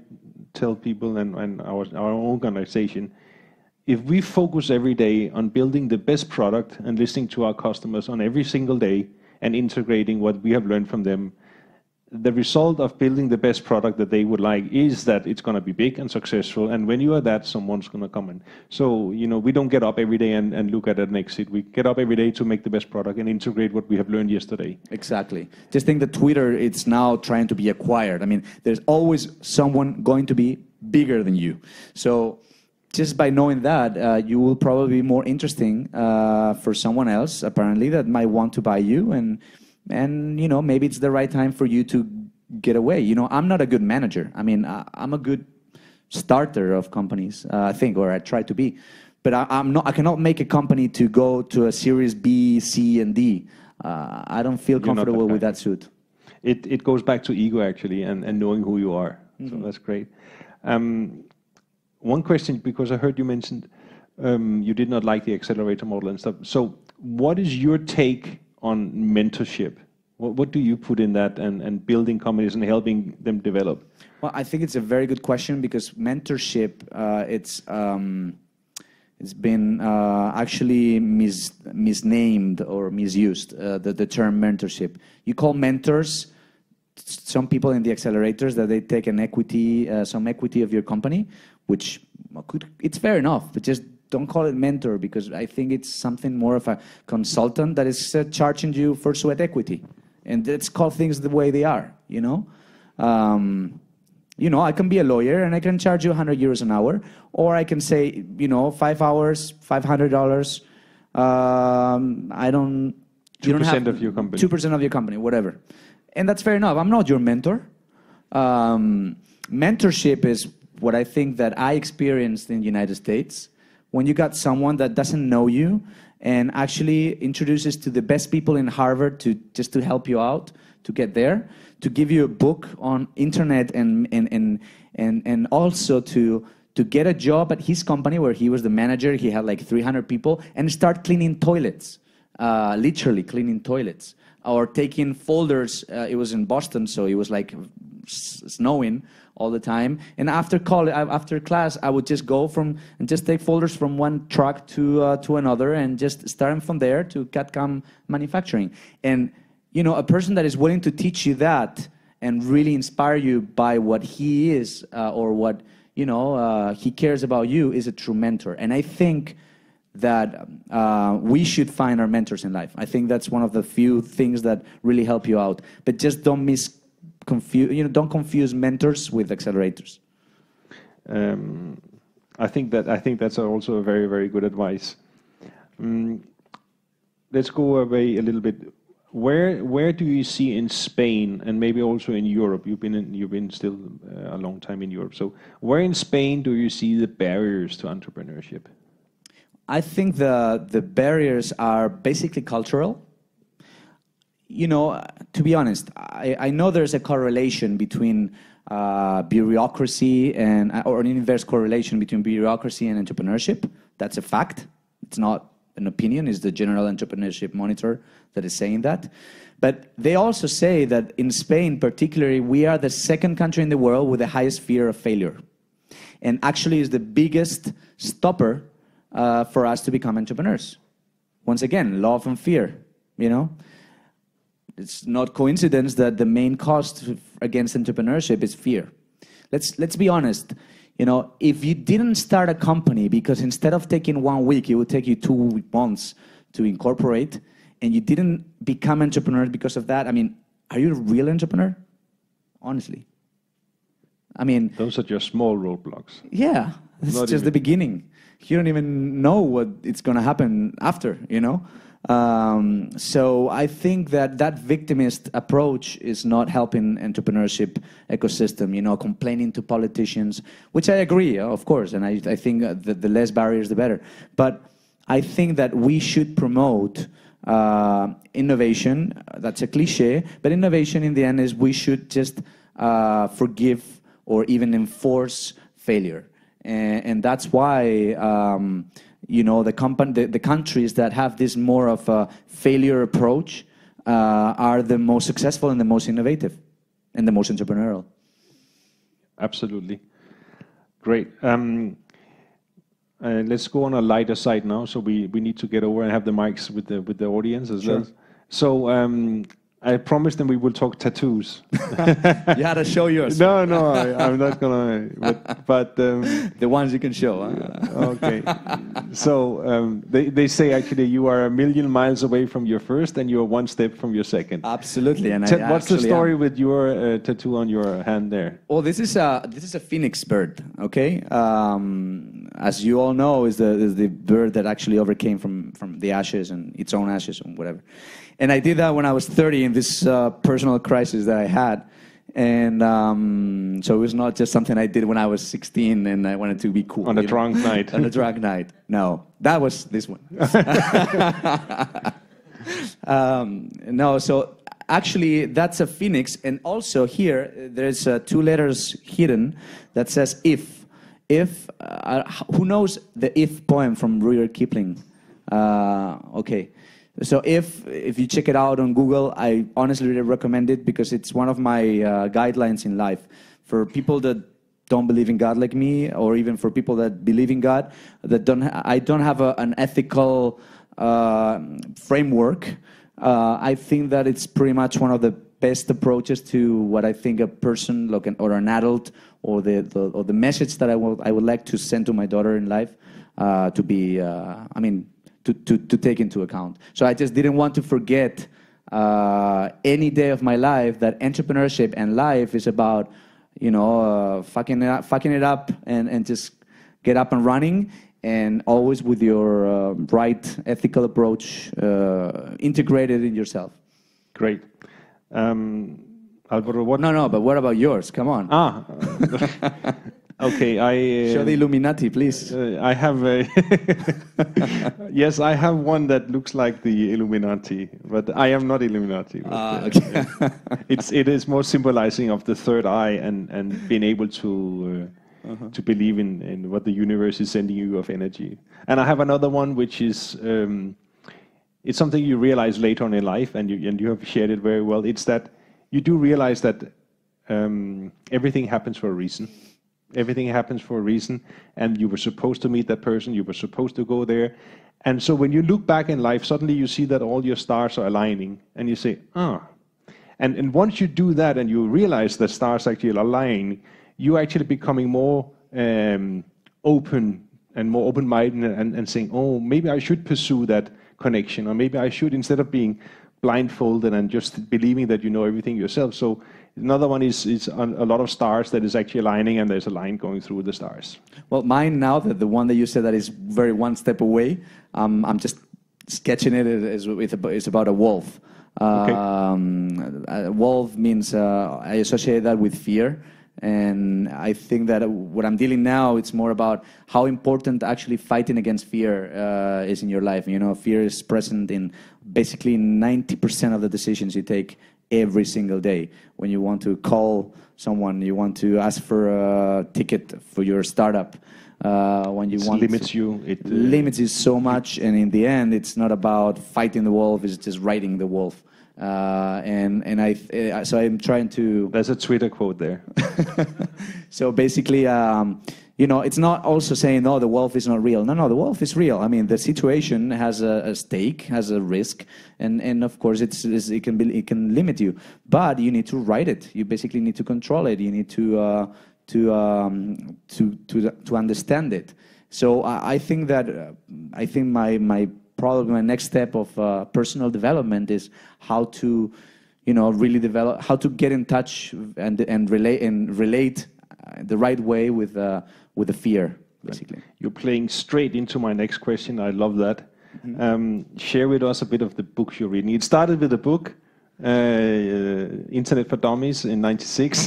tell people and, and our, our organization, if we focus every day on building the best product and listening to our customers on every single day and integrating what we have learned from them, the result of building the best product that they would like is that it's going to be big and successful. And when you are that, someone's going to come in. So, you know, we don't get up every day and, and look at an exit. We get up every day to make the best product and integrate what we have learned yesterday. Exactly. Just think that Twitter, it's now trying to be acquired. I mean, there's always someone going to be bigger than you. So just by knowing that, uh, you will probably be more interesting uh, for someone else, apparently, that might want to buy you. And And, you know, maybe it's the right time for you to get away. You know, I'm not a good manager. I mean, I, I'm a good starter of companies, uh, I think, or I try to be. But I, I'm not, I cannot make a company to go to a series B, C, and D. Uh, I don't feel comfortable with that suit. It, it goes back to ego, actually, and, and knowing who you are. Mm-hmm. So that's great. Um, one question, because I heard you mentioned um, you did not like the accelerator model and stuff. So what is your take on mentorship? What, what do you put in that and, and building companies and helping them develop? Well, I think it's a very good question because mentorship, uh, it's, um, it's been uh, actually mis misnamed or misused, uh, the, the term mentorship. You call mentors some people in the accelerators that they take an equity, uh, some equity of your company, which could, it's fair enough, but just don't call it mentor, because I think it's something more of a consultant that is uh, charging you for sweat equity. And let's call things the way they are, you know? Um, you know, I can be a lawyer and I can charge you one hundred euros an hour, or I can say, you know, five hours, five hundred dollars. Um, I don't... You don't have... two percent of your company. two percent of your company, whatever. And that's fair enough. I'm not your mentor. Um, mentorship is what I think that I experienced in the United States, when you got someone that doesn't know you and actually introduces to the best people in Harvard to just to help you out, to get there, to give you a book on internet and, and, and, and, and also to, to get a job at his company where he was the manager, he had like three hundred people, and start cleaning toilets, uh, literally cleaning toilets, or taking folders. Uh, it was in Boston, so it was like snowing all the time, and after college, after class, I would just go from and just take folders from one truck to uh, to another, and just starting from there to C A D C A M manufacturing. And you know, a person that is willing to teach you that and really inspire you by what he is uh, or what you know uh, he cares about you is a true mentor. And I think that uh, we should find our mentors in life. I think that's one of the few things that really help you out. But just don't miss. Confuse, you know, don't confuse mentors with accelerators. Um, I think that I think that's also a very very good advice. Um, let's go away a little bit. Where where do you see in Spain and maybe also in Europe? You've been in, you've been still uh, a long time in Europe. So where in Spain do you see the barriers to entrepreneurship? I think the the barriers are basically cultural. You know, to be honest, I, I know there's a correlation between uh, bureaucracy and, or an inverse correlation between bureaucracy and entrepreneurship. That's a fact. It's not an opinion. It's the General Entrepreneurship Monitor that is saying that. But they also say that in Spain, particularly, we are the second country in the world with the highest fear of failure. And actually is the biggest stopper uh, for us to become entrepreneurs. Once again, love and fear, you know? It's not coincidence that the main cost against entrepreneurship is fear. Let's, let's be honest. You know, if you didn't start a company because instead of taking one week, it would take you two months to incorporate, and you didn't become an entrepreneur because of that, I mean, are you a real entrepreneur? Honestly. I mean... Those are just small roadblocks. Yeah. It's not just even the beginning. You don't even know what it's going to happen after, you know? Um, so I think that that victimist approach is not helping entrepreneurship ecosystem, you know, complaining to politicians, which I agree, of course, and I, I think that the less barriers, the better. But I think that we should promote uh, innovation. That's a cliche, but innovation in the end is we should just uh, forgive or even enforce failure. And, and that's why... Um, you know, the, the, the countries that have this more of a failure approach uh, are the most successful and the most innovative and the most entrepreneurial. Absolutely. Great. Um, uh, let's go on a lighter side now. So we, we need to get over and have the mics with the, with the audience as sure. well. So um, I promised them we will talk tattoos. You had to show yours. No, no, I, I'm not going to. But, but um, the ones you can show. Huh? Okay. So um, they, they say, actually, you are a million miles away from your first and you're one step from your second. Absolutely. And Ta I what's the story am. with your uh, tattoo on your hand there? Well, this is a, this is a phoenix bird, okay? Um, as you all know, is the, is the bird that actually overcame from, from the ashes and its own ashes and whatever. And I did that when I was thirty in this uh, personal crisis that I had. And um, so it was not just something I did when I was sixteen and I wanted to be cool. On a drunk know? night. On a drunk night. No, that was this one. um, no, so actually that's a phoenix. And also here, there's uh, two letters hidden that says if. If, uh, who knows the If poem from Rudyard Kipling? Uh, okay. So if, if you check it out on Google, I honestly really recommend it because it's one of my uh, guidelines in life. For people that don't believe in God like me, or even for people that believe in God, that don't ha I don't have a, an ethical uh, framework, uh, I think that it's pretty much one of the best approaches to what I think a person like an, or an adult or the, the, or the message that I, will, I would like to send to my daughter in life uh, to be, uh, I mean, To, to, to take into account. So I just didn't want to forget uh, any day of my life that entrepreneurship and life is about, you know, uh, fucking, it up, fucking it up and, and just get up and running, and always with your uh, right ethical approach uh, integrated in yourself. Great. Um, Alvaro, what? No, no, but what about yours? Come on. Ah. Okay, I... Uh, show the Illuminati, please. Uh, I have a... yes, I have one that looks like the Illuminati, but I am not Illuminati. But, uh, okay. uh, it's, it is more symbolizing of the third eye and, and being able to, uh, uh-huh. to believe in, in what the universe is sending you of energy. And I have another one, which is... Um, it's something you realize later on in life, and you, and you have shared it very well. It's that you do realize that um, everything happens for a reason. Everything happens for a reason, and you were supposed to meet that person, you were supposed to go there. And so when you look back in life, suddenly you see that all your stars are aligning, and you say, ah. And, and once you do that and you realize that stars actually align, you're actually becoming more um, open and more open-minded and, and saying, oh, maybe I should pursue that connection, or maybe I should, instead of being blindfolded and just believing that you know everything yourself. So another one is, is a lot of stars that is actually aligning, and there's a line going through the stars. Well, mine now, the, the one that you said that is very one step away, um, I'm just sketching it, as it's about a wolf. Okay. Um, a wolf means, uh, I associate that with fear, and I think that what I'm dealing now, it's more about how important actually fighting against fear uh, is in your life. You know, fear is present in basically ninety percent of the decisions you take every single day. When you want to call someone, you want to ask for a ticket for your startup, uh, when you it want limits to, you, it uh, limits you so much. And in the end, it's not about fighting the wolf; it's just riding the wolf. Uh, and and I so I'm trying to. There's a Twitter quote there. So basically, um, you know, it's not also saying, "Oh, the wolf is not real." No, no, the wolf is real. I mean, the situation has a, a stake, has a risk, and and of course, it's, it's it can be, it can limit you. But you need to ride it. You basically need to control it. You need to uh, to um, to to to understand it. So I, I think that uh, I think my my probably my next step of uh, personal development is how to, you know, really develop, how to get in touch and and relate and relate the right way with. Uh, with the fear, basically. You're playing straight into my next question. I love that. Mm-hmm. Um, share with us a bit of the book you're reading. It started with a book, uh, uh, Internet for Dummies in ninety-six.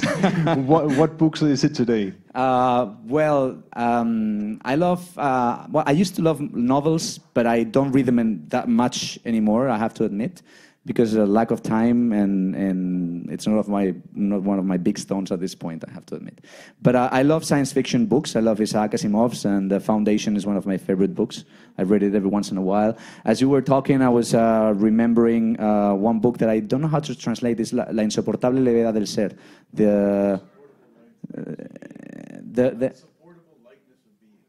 what, what books is it today? Uh, well, um, I love, uh, well, I used to love novels, but I don't read them in that much anymore, I have to admit. because of lack of time, and, and it's not, of my, not one of my big stones at this point, I have to admit. But uh, I love science fiction books. I love Isaac Asimov's, and The Foundation is one of my favorite books. I've read it every once in a while. As you were talking, I was uh, remembering uh, one book that I don't know how to translate. It's La, La insoportable levedad del ser. The, uh, the, the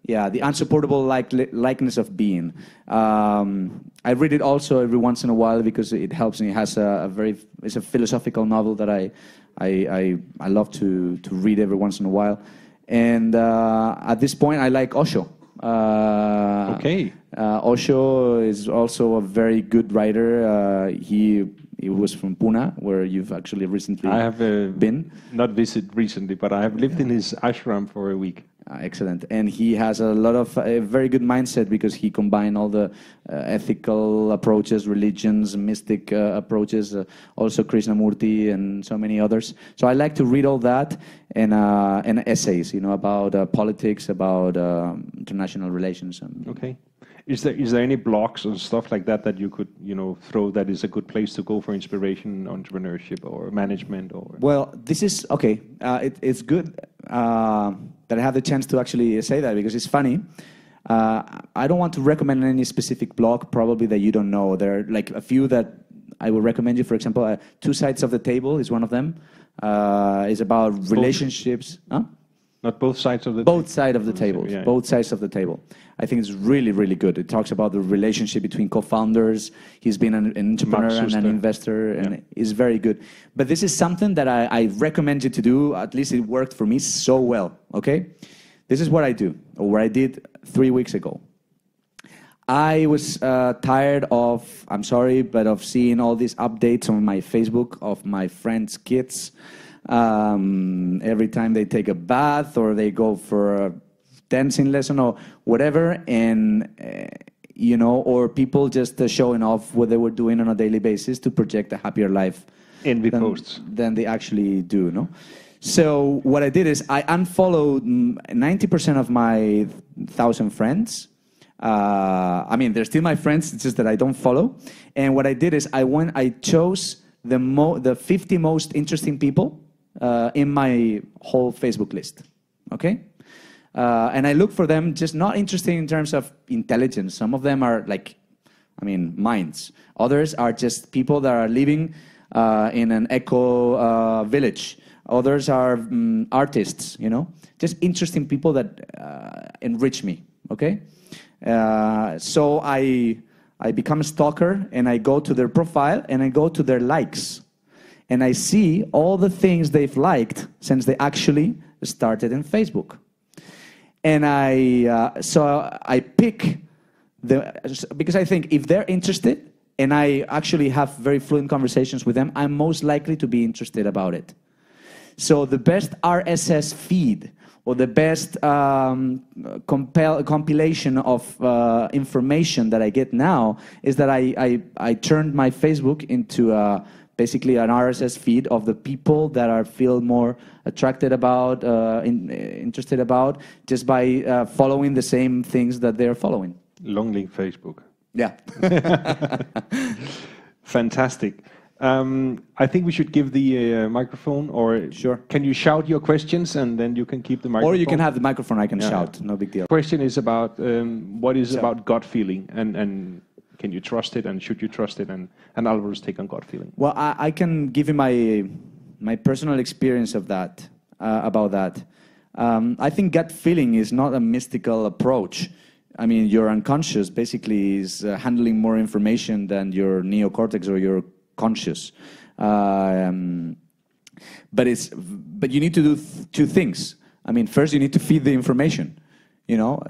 Yeah, the unsupportable like, likeness of being. Um, I read it also every once in a while because it helps me. It has a, a very, it's a philosophical novel that I, I, I, I love to to read every once in a while. And uh, at this point, I like Osho. Uh, okay. Uh, Osho is also a very good writer. Uh, he. It was from Pune, where you've actually recently I have, uh, been. Not visited recently, but I have lived in his ashram for a week. Uh, excellent. And he has a lot of a very good mindset because he combined all the uh, ethical approaches, religions, mystic uh, approaches, uh, also Krishnamurti and so many others. So I like to read all that and, uh, and essays, you know, about uh, politics, about uh, international relations. And, okay. Is there is there any blogs or stuff like that that you could you know throw that is a good place to go for inspiration, entrepreneurship, or management, or? Well, this is okay. Uh, it, it's good uh, that I have the chance to actually say that because it's funny. Uh, I don't want to recommend any specific blog probably that you don't know. There are like a few that I will recommend you. For example, uh, Two Sides of the Table is one of them. Uh, it's about both. relationships. Huh? Not both sides of the both side of the table. Yeah, yeah. Both sides of the table. I think it's really, really good. It talks about the relationship between co-founders. He's been an, an entrepreneur and an investor, and yeah. It's very good. But this is something that I, I recommend you to do. At least it worked for me so well. Okay, this is what I do, or what I did three weeks ago. I was uh, tired of, I'm sorry, but of seeing all these updates on my Facebook of my friends' kids. Um, every time they take a bath or they go for a dancing lesson or whatever, and uh, you know, or people just uh, showing off what they were doing on a daily basis to project a happier life envy than, posts than they actually do. No, so what I did is I unfollowed ninety percent of my thousand friends. Uh, I mean, they're still my friends. It's just that I don't follow. And what I did is I went, I chose the mo the fifty most interesting people. Uh, in my whole Facebook list, okay? Uh, and I look for them, just not interesting in terms of intelligence. Some of them are like, I mean, minds. Others are just people that are living uh, in an eco uh, village. Others are um, artists, you know? Just interesting people that uh, enrich me, okay? Uh, so I, I become a stalker, and I go to their profile, and I go to their likes. And I see all the things they've liked since they actually started in Facebook. And I, uh, so I pick the, because I think if they're interested and I actually have very fluent conversations with them, I'm most likely to be interested about it. So the best R S S feed or the best um, compel, compilation of uh, information that I get now is that I, I, I turned my Facebook into a, basically an R S S feed of the people that I feel more attracted about, uh, in, uh, interested about, just by uh, following the same things that they're following. Long link Facebook. Yeah. Fantastic. Um, I think we should give the uh, microphone, or sure. Can you shout your questions and then you can keep the microphone? Or you can have the microphone, I can yeah. shout, no big deal. The question is about um, what is so. about gut feeling and... and can you trust it, and should you trust it, and, and Alvaro's take on gut feeling? Well, I, I can give you my, my personal experience of that, uh, about that. Um, I think gut feeling is not a mystical approach. I mean, your unconscious basically is uh, handling more information than your neocortex or your conscious. Uh, um, but, it's, but you need to do th two things. I mean, first you need to feed the information, you know?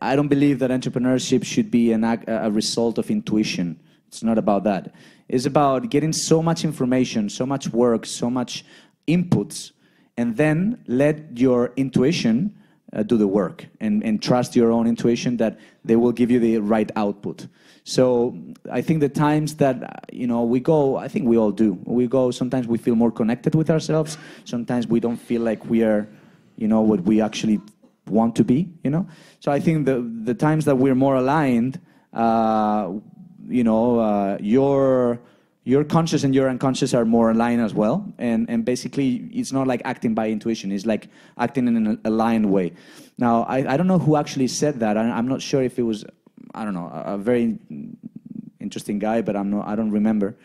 I don't believe that entrepreneurship should be an act, a result of intuition. It's not about that. It's about getting so much information, so much work, so much inputs, and then let your intuition uh, do the work and, and trust your own intuition that they will give you the right output. So I think the times that, you know, we go, I think we all do, we go, sometimes we feel more connected with ourselves, sometimes we don't feel like we are, you know, what we actually want to be, you know? So I think the, the times that we're more aligned, uh, you know, uh, your, your conscious and your unconscious are more aligned as well. And, and basically, it's not like acting by intuition. It's like acting in an aligned way. Now, I, I don't know who actually said that. I, I'm not sure if it was, I don't know, a, a very interesting guy, but I'm not, I don't remember.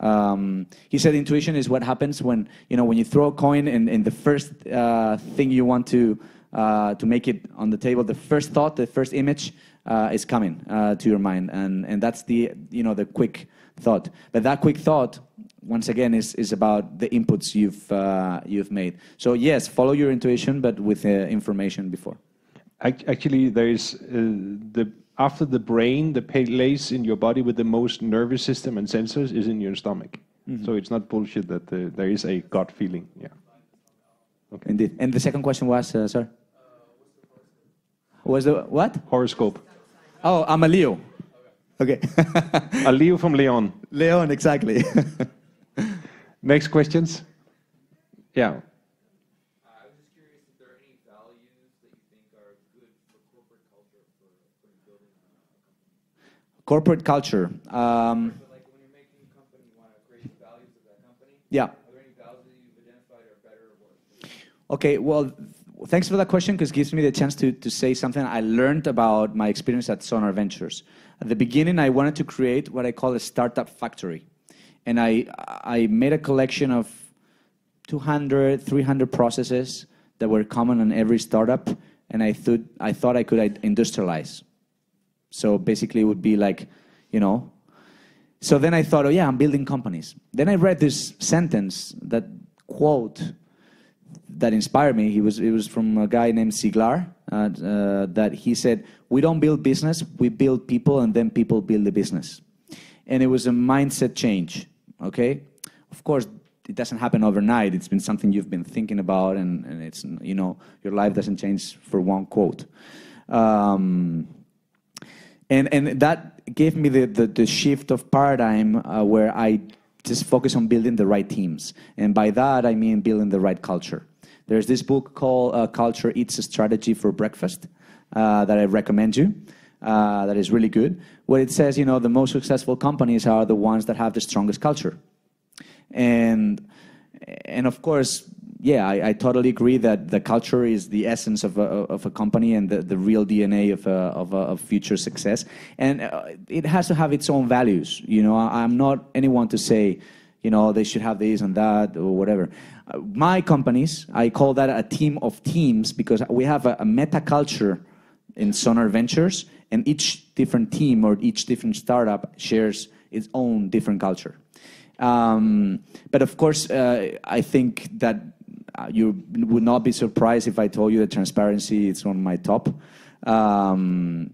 Um, he said intuition is what happens when, you know, when you throw a coin and, and the first uh, thing you want to, uh, to make it on the table, the first thought, the first image uh, is coming uh, to your mind. And, and that's the, you know, the quick thought. But that quick thought, once again, is, is about the inputs you've, uh, you've made. So yes, follow your intuition, but with uh, information before. Actually, there is uh, the... After the brain, the place in your body with the most nervous system and sensors is in your stomach. Mm-hmm. So it's not bullshit that the, there is a gut feeling. Yeah. Okay. Indeed. And the second question was, uh, sorry? Was the what? Horoscope. Oh, I'm a Leo. Okay. A Leo from León. León, exactly. Next questions? Yeah. Corporate culture. Um, so like when you're making a company, you want to create values of that company? Yeah. Are there any values that you've identified are better or worse? Okay, well, thanks for that question because it gives me the chance to, to say something I learned about my experience at Sonar Ventures. At the beginning, I wanted to create what I call a startup factory. And I, I made a collection of two hundred, three hundred processes that were common in every startup, and I, th I thought I could industrialize. So basically, it would be like, you know. So then I thought, oh yeah, I'm building companies. Then I read this sentence, that quote that inspired me. He was, it was from a guy named Siglar, uh, uh, that he said, we don't build business, we build people, and then people build the business. And it was a mindset change, okay? Of course, it doesn't happen overnight. It's been something you've been thinking about, and, and it's, you know, your life doesn't change for one quote. Um, And, and that gave me the, the, the shift of paradigm uh, where I just focus on building the right teams. And by that, I mean building the right culture. There's this book called uh, Culture Eats a Strategy for Breakfast uh, that I recommend you, uh, that is really good, where it says, you know, the most successful companies are the ones that have the strongest culture. And, and of course, yeah, I, I totally agree that the culture is the essence of a, of a company and the, the real D N A of, a, of, a, of future success. And it has to have its own values. You know, I'm not anyone to say, you know, they should have this and that or whatever. My companies, I call that a team of teams because we have a, a meta culture in Sonar Ventures, and each different team or each different startup shares its own different culture. Um, but of course, uh, I think that you would not be surprised if I told you that transparency is on my top. Um,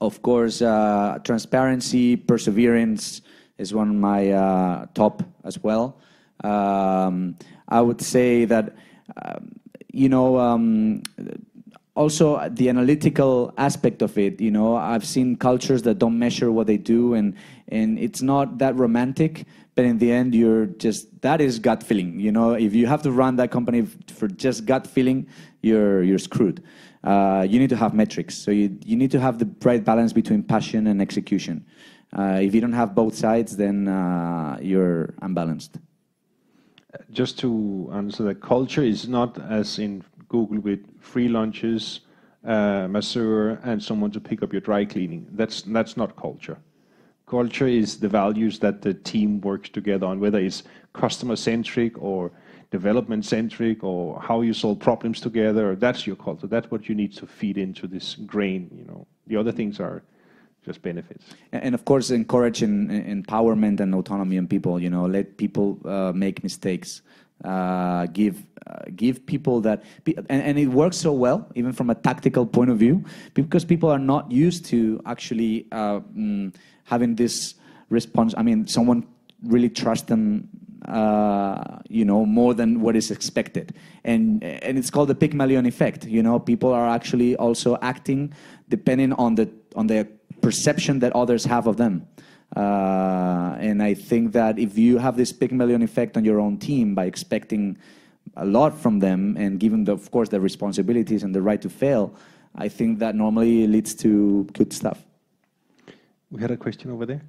of course, uh, transparency, perseverance is one of my uh, top as well. Um, I would say that, uh, you know, um, also the analytical aspect of it, you know, I've seen cultures that don't measure what they do, and, and it's not that romantic. But in the end, you're just, that is gut feeling. You know, if you have to run that company for just gut feeling, you're, you're screwed. Uh, you need to have metrics. So you, you need to have the right balance between passion and execution. Uh, if you don't have both sides, then uh, you're unbalanced. Just to answer that, culture is not as in Google with free lunches, uh, masseur, and someone to pick up your dry cleaning. That's, that's not culture. Culture is the values that the team works together on, whether it's customer-centric or development-centric or how you solve problems together. That's your culture. That's what you need to feed into this grain, you know. The other things are just benefits. And, of course, encouraging empowerment and autonomy in people, you know, let people uh, make mistakes. Uh, give uh, give people that, and, and it works so well, even from a tactical point of view, because people are not used to actually uh, mm, having this response. I mean, someone really trusts them, uh, you know, more than what is expected, and and it's called the Pygmalion effect. You know, people are actually also acting depending on the on the perception that others have of them. Uh, and I think that if you have this Pygmalion effect on your own team by expecting a lot from them and giving, the, of course, the responsibilities and the right to fail, I think that normally leads to good stuff. We had a question over there.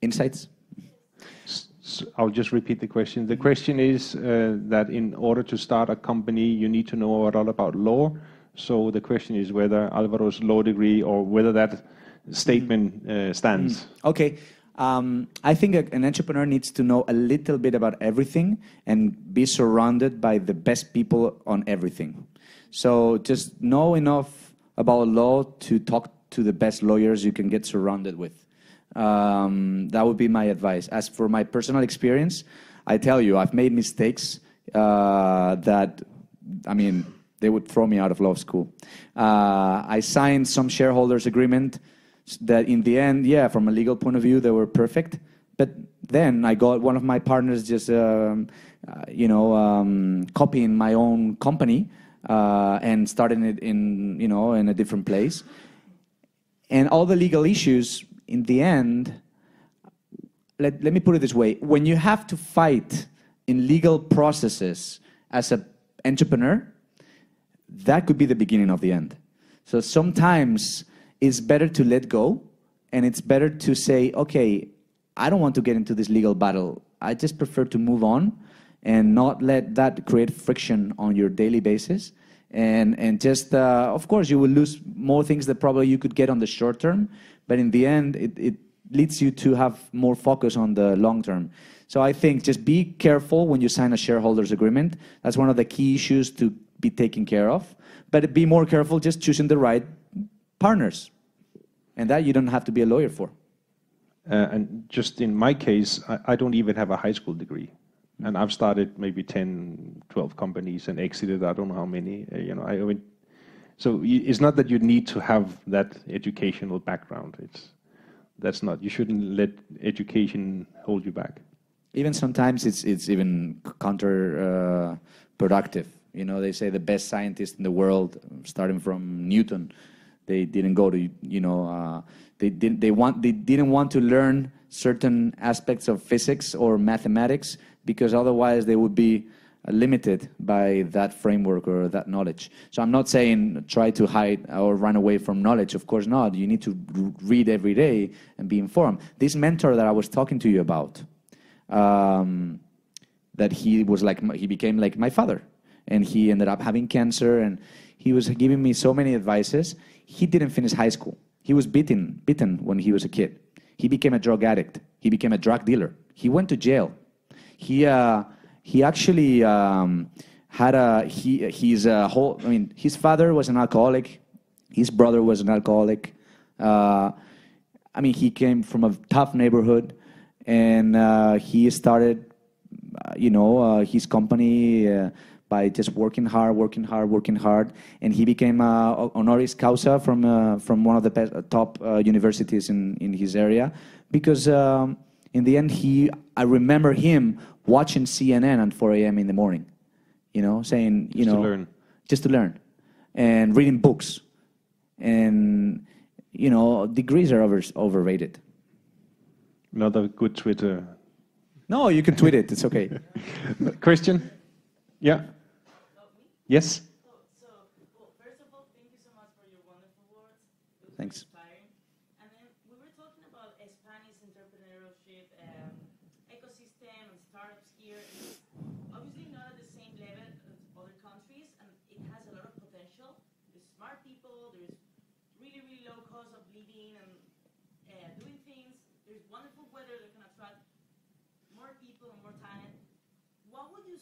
Insights? I'll just repeat the question. The question is uh, that in order to start a company, you need to know a lot about law. So the question is whether Alvaro's law degree or whether that statement uh, stands. Okay. Um, I think a, an entrepreneur needs to know a little bit about everything and be surrounded by the best people on everything. So just know enough about law to talk to the best lawyers you can get surrounded with. Um, that would be my advice. As for my personal experience, I tell you, I've made mistakes uh, that, I mean, they would throw me out of law school. Uh, I signed some shareholders agreement that in the end, yeah, from a legal point of view, they were perfect. But then I got one of my partners just, um, uh, you know, um, copying my own company uh, and starting it in, you know, in a different place. And all the legal issues, in the end, let, let me put it this way. When you have to fight in legal processes as an entrepreneur, that could be the beginning of the end. So sometimes it's better to let go, and it's better to say, okay, I don't want to get into this legal battle. I just prefer to move on and not let that create friction on your daily basis. And, and just, uh, of course, you will lose more things that probably you could get on the short term, but in the end, it, it leads you to have more focus on the long term. So I think just be careful when you sign a shareholders agreement. That's one of the key issues to be taken care of. But be more careful just choosing the right partners. And that you don't have to be a lawyer for. Uh, and just in my case, I, I don't even have a high school degree. And I've started maybe ten, twelve companies and exited, I don't know how many, uh, you know, I, I mean, so it's not that you need to have that educational background. It's, that's not, you shouldn't let education hold you back. Even sometimes it's, it's even counterproductive. Uh, you know, they say the best scientists in the world, starting from Newton, they didn't go to, you know, uh, they, didn't, they, want, they didn't want to learn certain aspects of physics or mathematics, because otherwise they would be limited by that framework or that knowledge. So I'm not saying try to hide or run away from knowledge. Of course not. You need to read every day and be informed. This mentor that I was talking to you about, um, that he was like, he became like my father, and he ended up having cancer, and he was giving me so many advices. He didn't finish high school. He was beaten, beaten when he was a kid. He became a drug addict. He became a drug dealer. He went to jail. He uh, he actually um, had a he he's a whole. I mean, his father was an alcoholic, his brother was an alcoholic. Uh, I mean, he came from a tough neighborhood, and uh, he started, uh, you know, uh, his company uh, by just working hard, working hard, working hard, and he became uh, honoris causa from uh, from one of the top uh, universities in in his area, because. Um, In the end, he, I remember him watching C N N at four A M in the morning, you know, saying, you know, just to learn. Just to learn. And reading books. And, you know, degrees are over, overrated. Not a good Twitter. No, you can tweet it. It's okay. Christian? Yeah? Yes? So, well, first of all, thank you so much for your wonderful words. Thanks.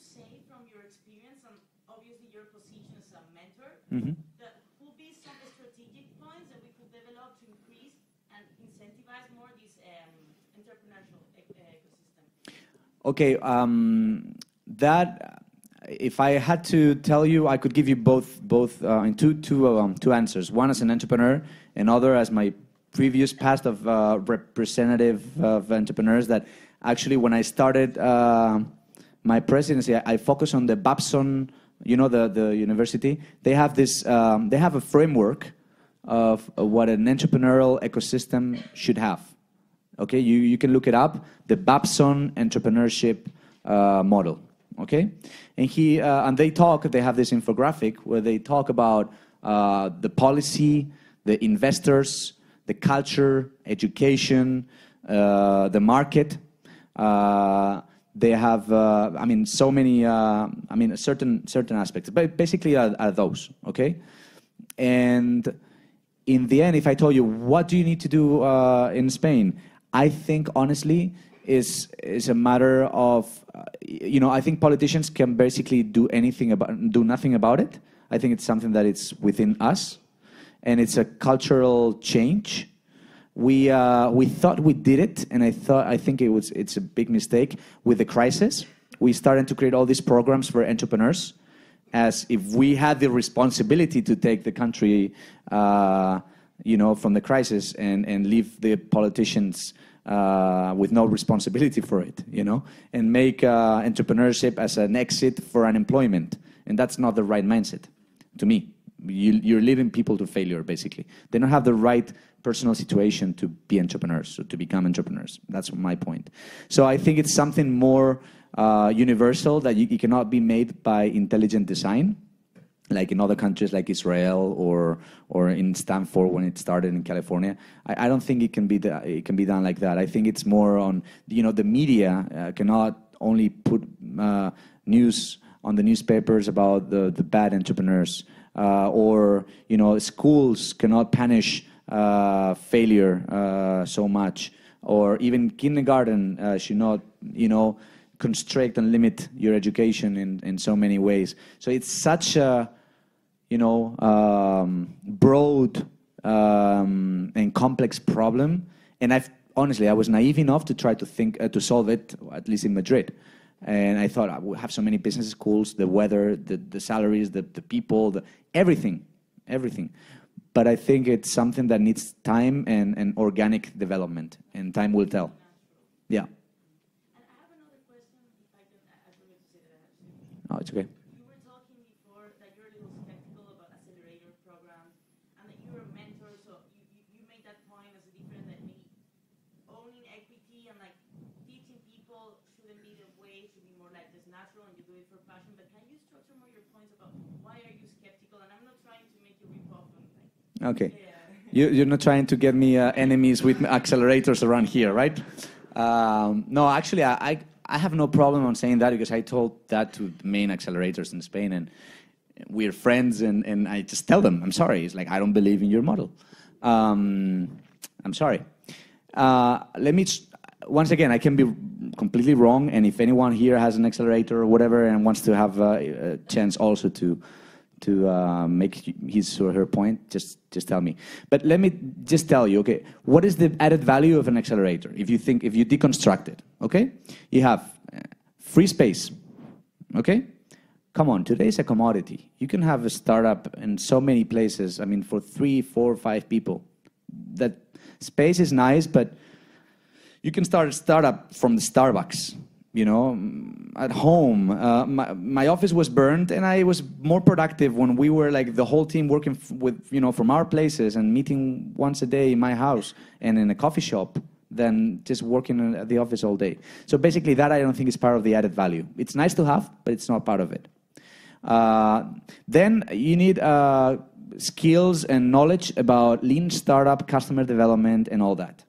Say from your experience and obviously your position as a mentor, mm-hmm. that could be some strategic points that we could develop to increase and incentivize more this um, entrepreneurial ec ecosystem. Okay, um, that if I had to tell you, I could give you both both uh, in two two um, two answers. One as an entrepreneur, and other as my previous past of uh, representative of entrepreneurs. That actually when I started. Uh, My presidency, I, I focus on the Babson, you know, the, the university. They have this, um, they have a framework of what an entrepreneurial ecosystem should have. Okay, you, you can look it up, the Babson entrepreneurship uh, model, okay? And, he, uh, and they talk, they have this infographic where they talk about uh, the policy, the investors, the culture, education, uh, the market, Uh, they have, uh, I mean, so many, uh, I mean, certain certain aspects, but basically are, are those, okay? And in the end, if I told you, what do you need to do uh, in Spain? I think, honestly, is is a matter of, uh, you know, I think politicians can basically do anything about, do nothing about it. I think it's something that it's within us, and it's a cultural change. We uh, we thought we did it, and I thought I think it was it's a big mistake. With the crisis, we started to create all these programs for entrepreneurs, as if we had the responsibility to take the country, uh, you know, from the crisis and and leave the politicians uh, with no responsibility for it, you know, and make uh, entrepreneurship as an exit for unemployment. And that's not the right mindset, to me. You, you're leading people to failure, basically. They don't have the right personal situation to be entrepreneurs, or to become entrepreneurs. That's my point. So I think it's something more uh, universal that you, you cannot be made by intelligent design, like in other countries like Israel or or in Stanford when it started in California. I, I don't think it can be the, it can be done like that. I think it's more on, you know, the media uh, cannot only put uh, news on the newspapers about the, the bad entrepreneurs. Uh, or, you know, schools cannot punish uh, failure uh, so much. Or even kindergarten uh, should not, you know, constrict and limit your education in, in so many ways. So it's such a, you know, um, broad um, and complex problem. And I've, honestly, I was naive enough to try to think, uh, to solve it, at least in Madrid. And I thought, we have so many business schools, the weather, the, the salaries, the, the people, the, everything, everything. But I think it's something that needs time and, and organic development, and time will tell. Yeah. And I have another question, if I can, I forgot to say that I have to. Oh, it's okay. You were talking before that you're a little skeptical about accelerator programs, and that you're a mentor, so you, you, you made that point as a difference that maybe owning equity and like teaching people shouldn't be the should be more like this natural and you do it for passion, but can you structure more your points about why are you skeptical? And I'm not trying to make you rip off on like, okay. Yeah. You, you're not trying to get me uh, enemies with accelerators around here, right? Um, no, actually, I, I, I have no problem on saying that, because I told that to the main accelerators in Spain, and we're friends, and, and I just tell them, I'm sorry. It's like, I don't believe in your model. Um, I'm sorry. Uh, let me... Once again, I can be completely wrong, and if anyone here has an accelerator or whatever and wants to have a, a chance also to to uh, make his or her point, just just tell me. But let me just tell you, okay, what is the added value of an accelerator? If you think, if you deconstruct it, okay, you have free space, okay. Come on, today is a commodity. You can have a startup in so many places. I mean, for three, four, five people, that space is nice, but you can start a startup from the Starbucks, you know, at home. Uh, my, my office was burned, and I was more productive when we were like the whole team working f with, you know, from our places and meeting once a day in my house and in a coffee shop than just working at the office all day. So basically that I don't think is part of the added value. It's nice to have, but it's not part of it. Uh, then you need uh, skills and knowledge about lean startup, customer development, and all that.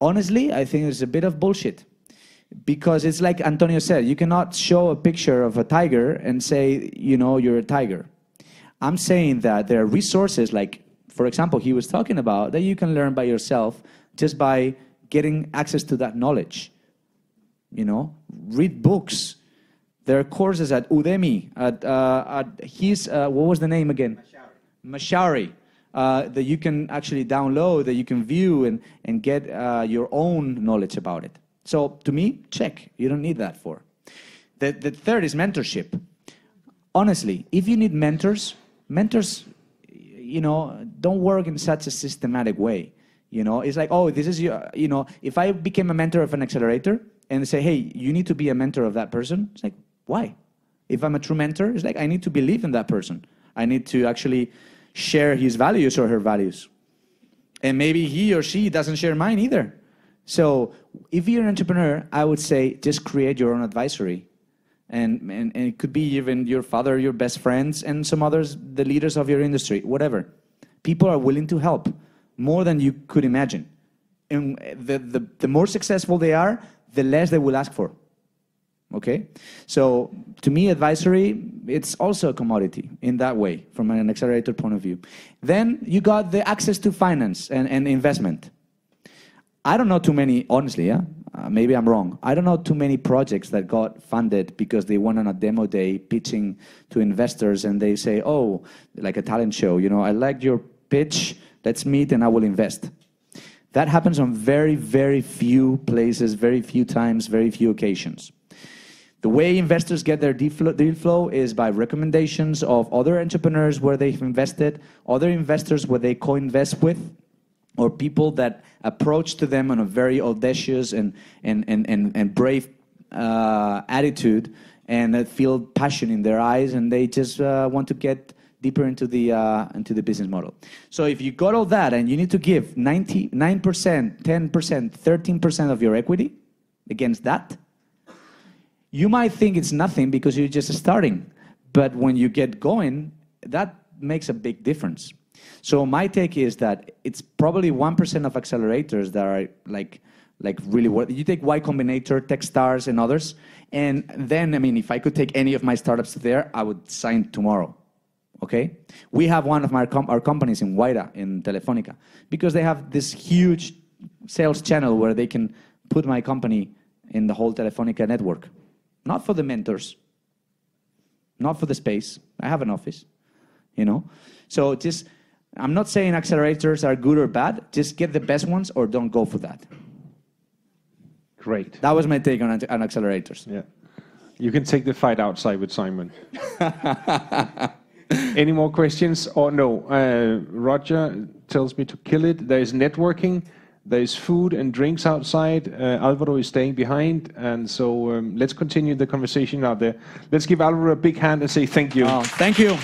Honestly, I think it's a bit of bullshit, because it's like Antonio said, you cannot show a picture of a tiger and say, you know, you're a tiger. I'm saying that there are resources, like, for example, he was talking about, that you can learn by yourself just by getting access to that knowledge. You know, read books. There are courses at Udemy, at, uh, at his, uh, what was the name again? Mashari. Mashari. Uh, that you can actually download, that you can view and, and get uh, your own knowledge about it. So to me, check. You don't need that for. The, the third is mentorship. Honestly, if you need mentors, mentors, you know, don't work in such a systematic way. You know, it's like, oh, this is your, you know, if I became a mentor of an accelerator and they say, hey, you need to be a mentor of that person, it's like, why? If I'm a true mentor, it's like, I need to believe in that person. I need to actually share his values or her values. And maybe he or she doesn't share mine either. So if you're an entrepreneur, I would say just create your own advisory. And, and, and it could be even your father, your best friends, and some others, the leaders of your industry, whatever. People are willing to help more than you could imagine. And the, the, the more successful they are, the less they will ask for. Okay? So to me, advisory, it's also a commodity in that way, from an accelerator point of view. Then you got the access to finance and, and investment. I don't know too many, honestly, yeah? Uh, maybe I'm wrong. I don't know too many projects that got funded because they went on a demo day pitching to investors and they say, oh, like a talent show, you know, I liked your pitch, let's meet and I will invest. That happens on very, very few places, very few times, very few occasions. The way investors get their deal flow is by recommendations of other entrepreneurs where they've invested, other investors where they co-invest with, or people that approach to them on a very audacious and, and, and, and, and brave uh, attitude and that feel passion in their eyes and they just uh, want to get deeper into the, uh, into the business model. So if you got all that and you need to give ninety-nine percent, ten percent, thirteen percent of your equity against that, you might think it's nothing because you're just starting. But when you get going, that makes a big difference. So my take is that it's probably one percent of accelerators that are like, like really worth it. You take Y Combinator, Techstars, and others. And then, I mean, if I could take any of my startups there, I would sign tomorrow. Okay? We have one of my com our companies in Guaira, in Telefónica, because they have this huge sales channel where they can put my company in the whole Telefónica network. Not for the mentors, not for the space. I have an office, you know? So just, I'm not saying accelerators are good or bad. Just get the best ones or don't go for that. Great. That was my take on, on accelerators. Yeah. You can take the fight outside with Simon. Any more questions? Or no, uh, Roger tells me to kill it. There's networking, there's food and drinks outside. Uh, Alvaro is staying behind. And so um, let's continue the conversation out there. Let's give Alvaro a big hand and say thank you. Oh, thank you.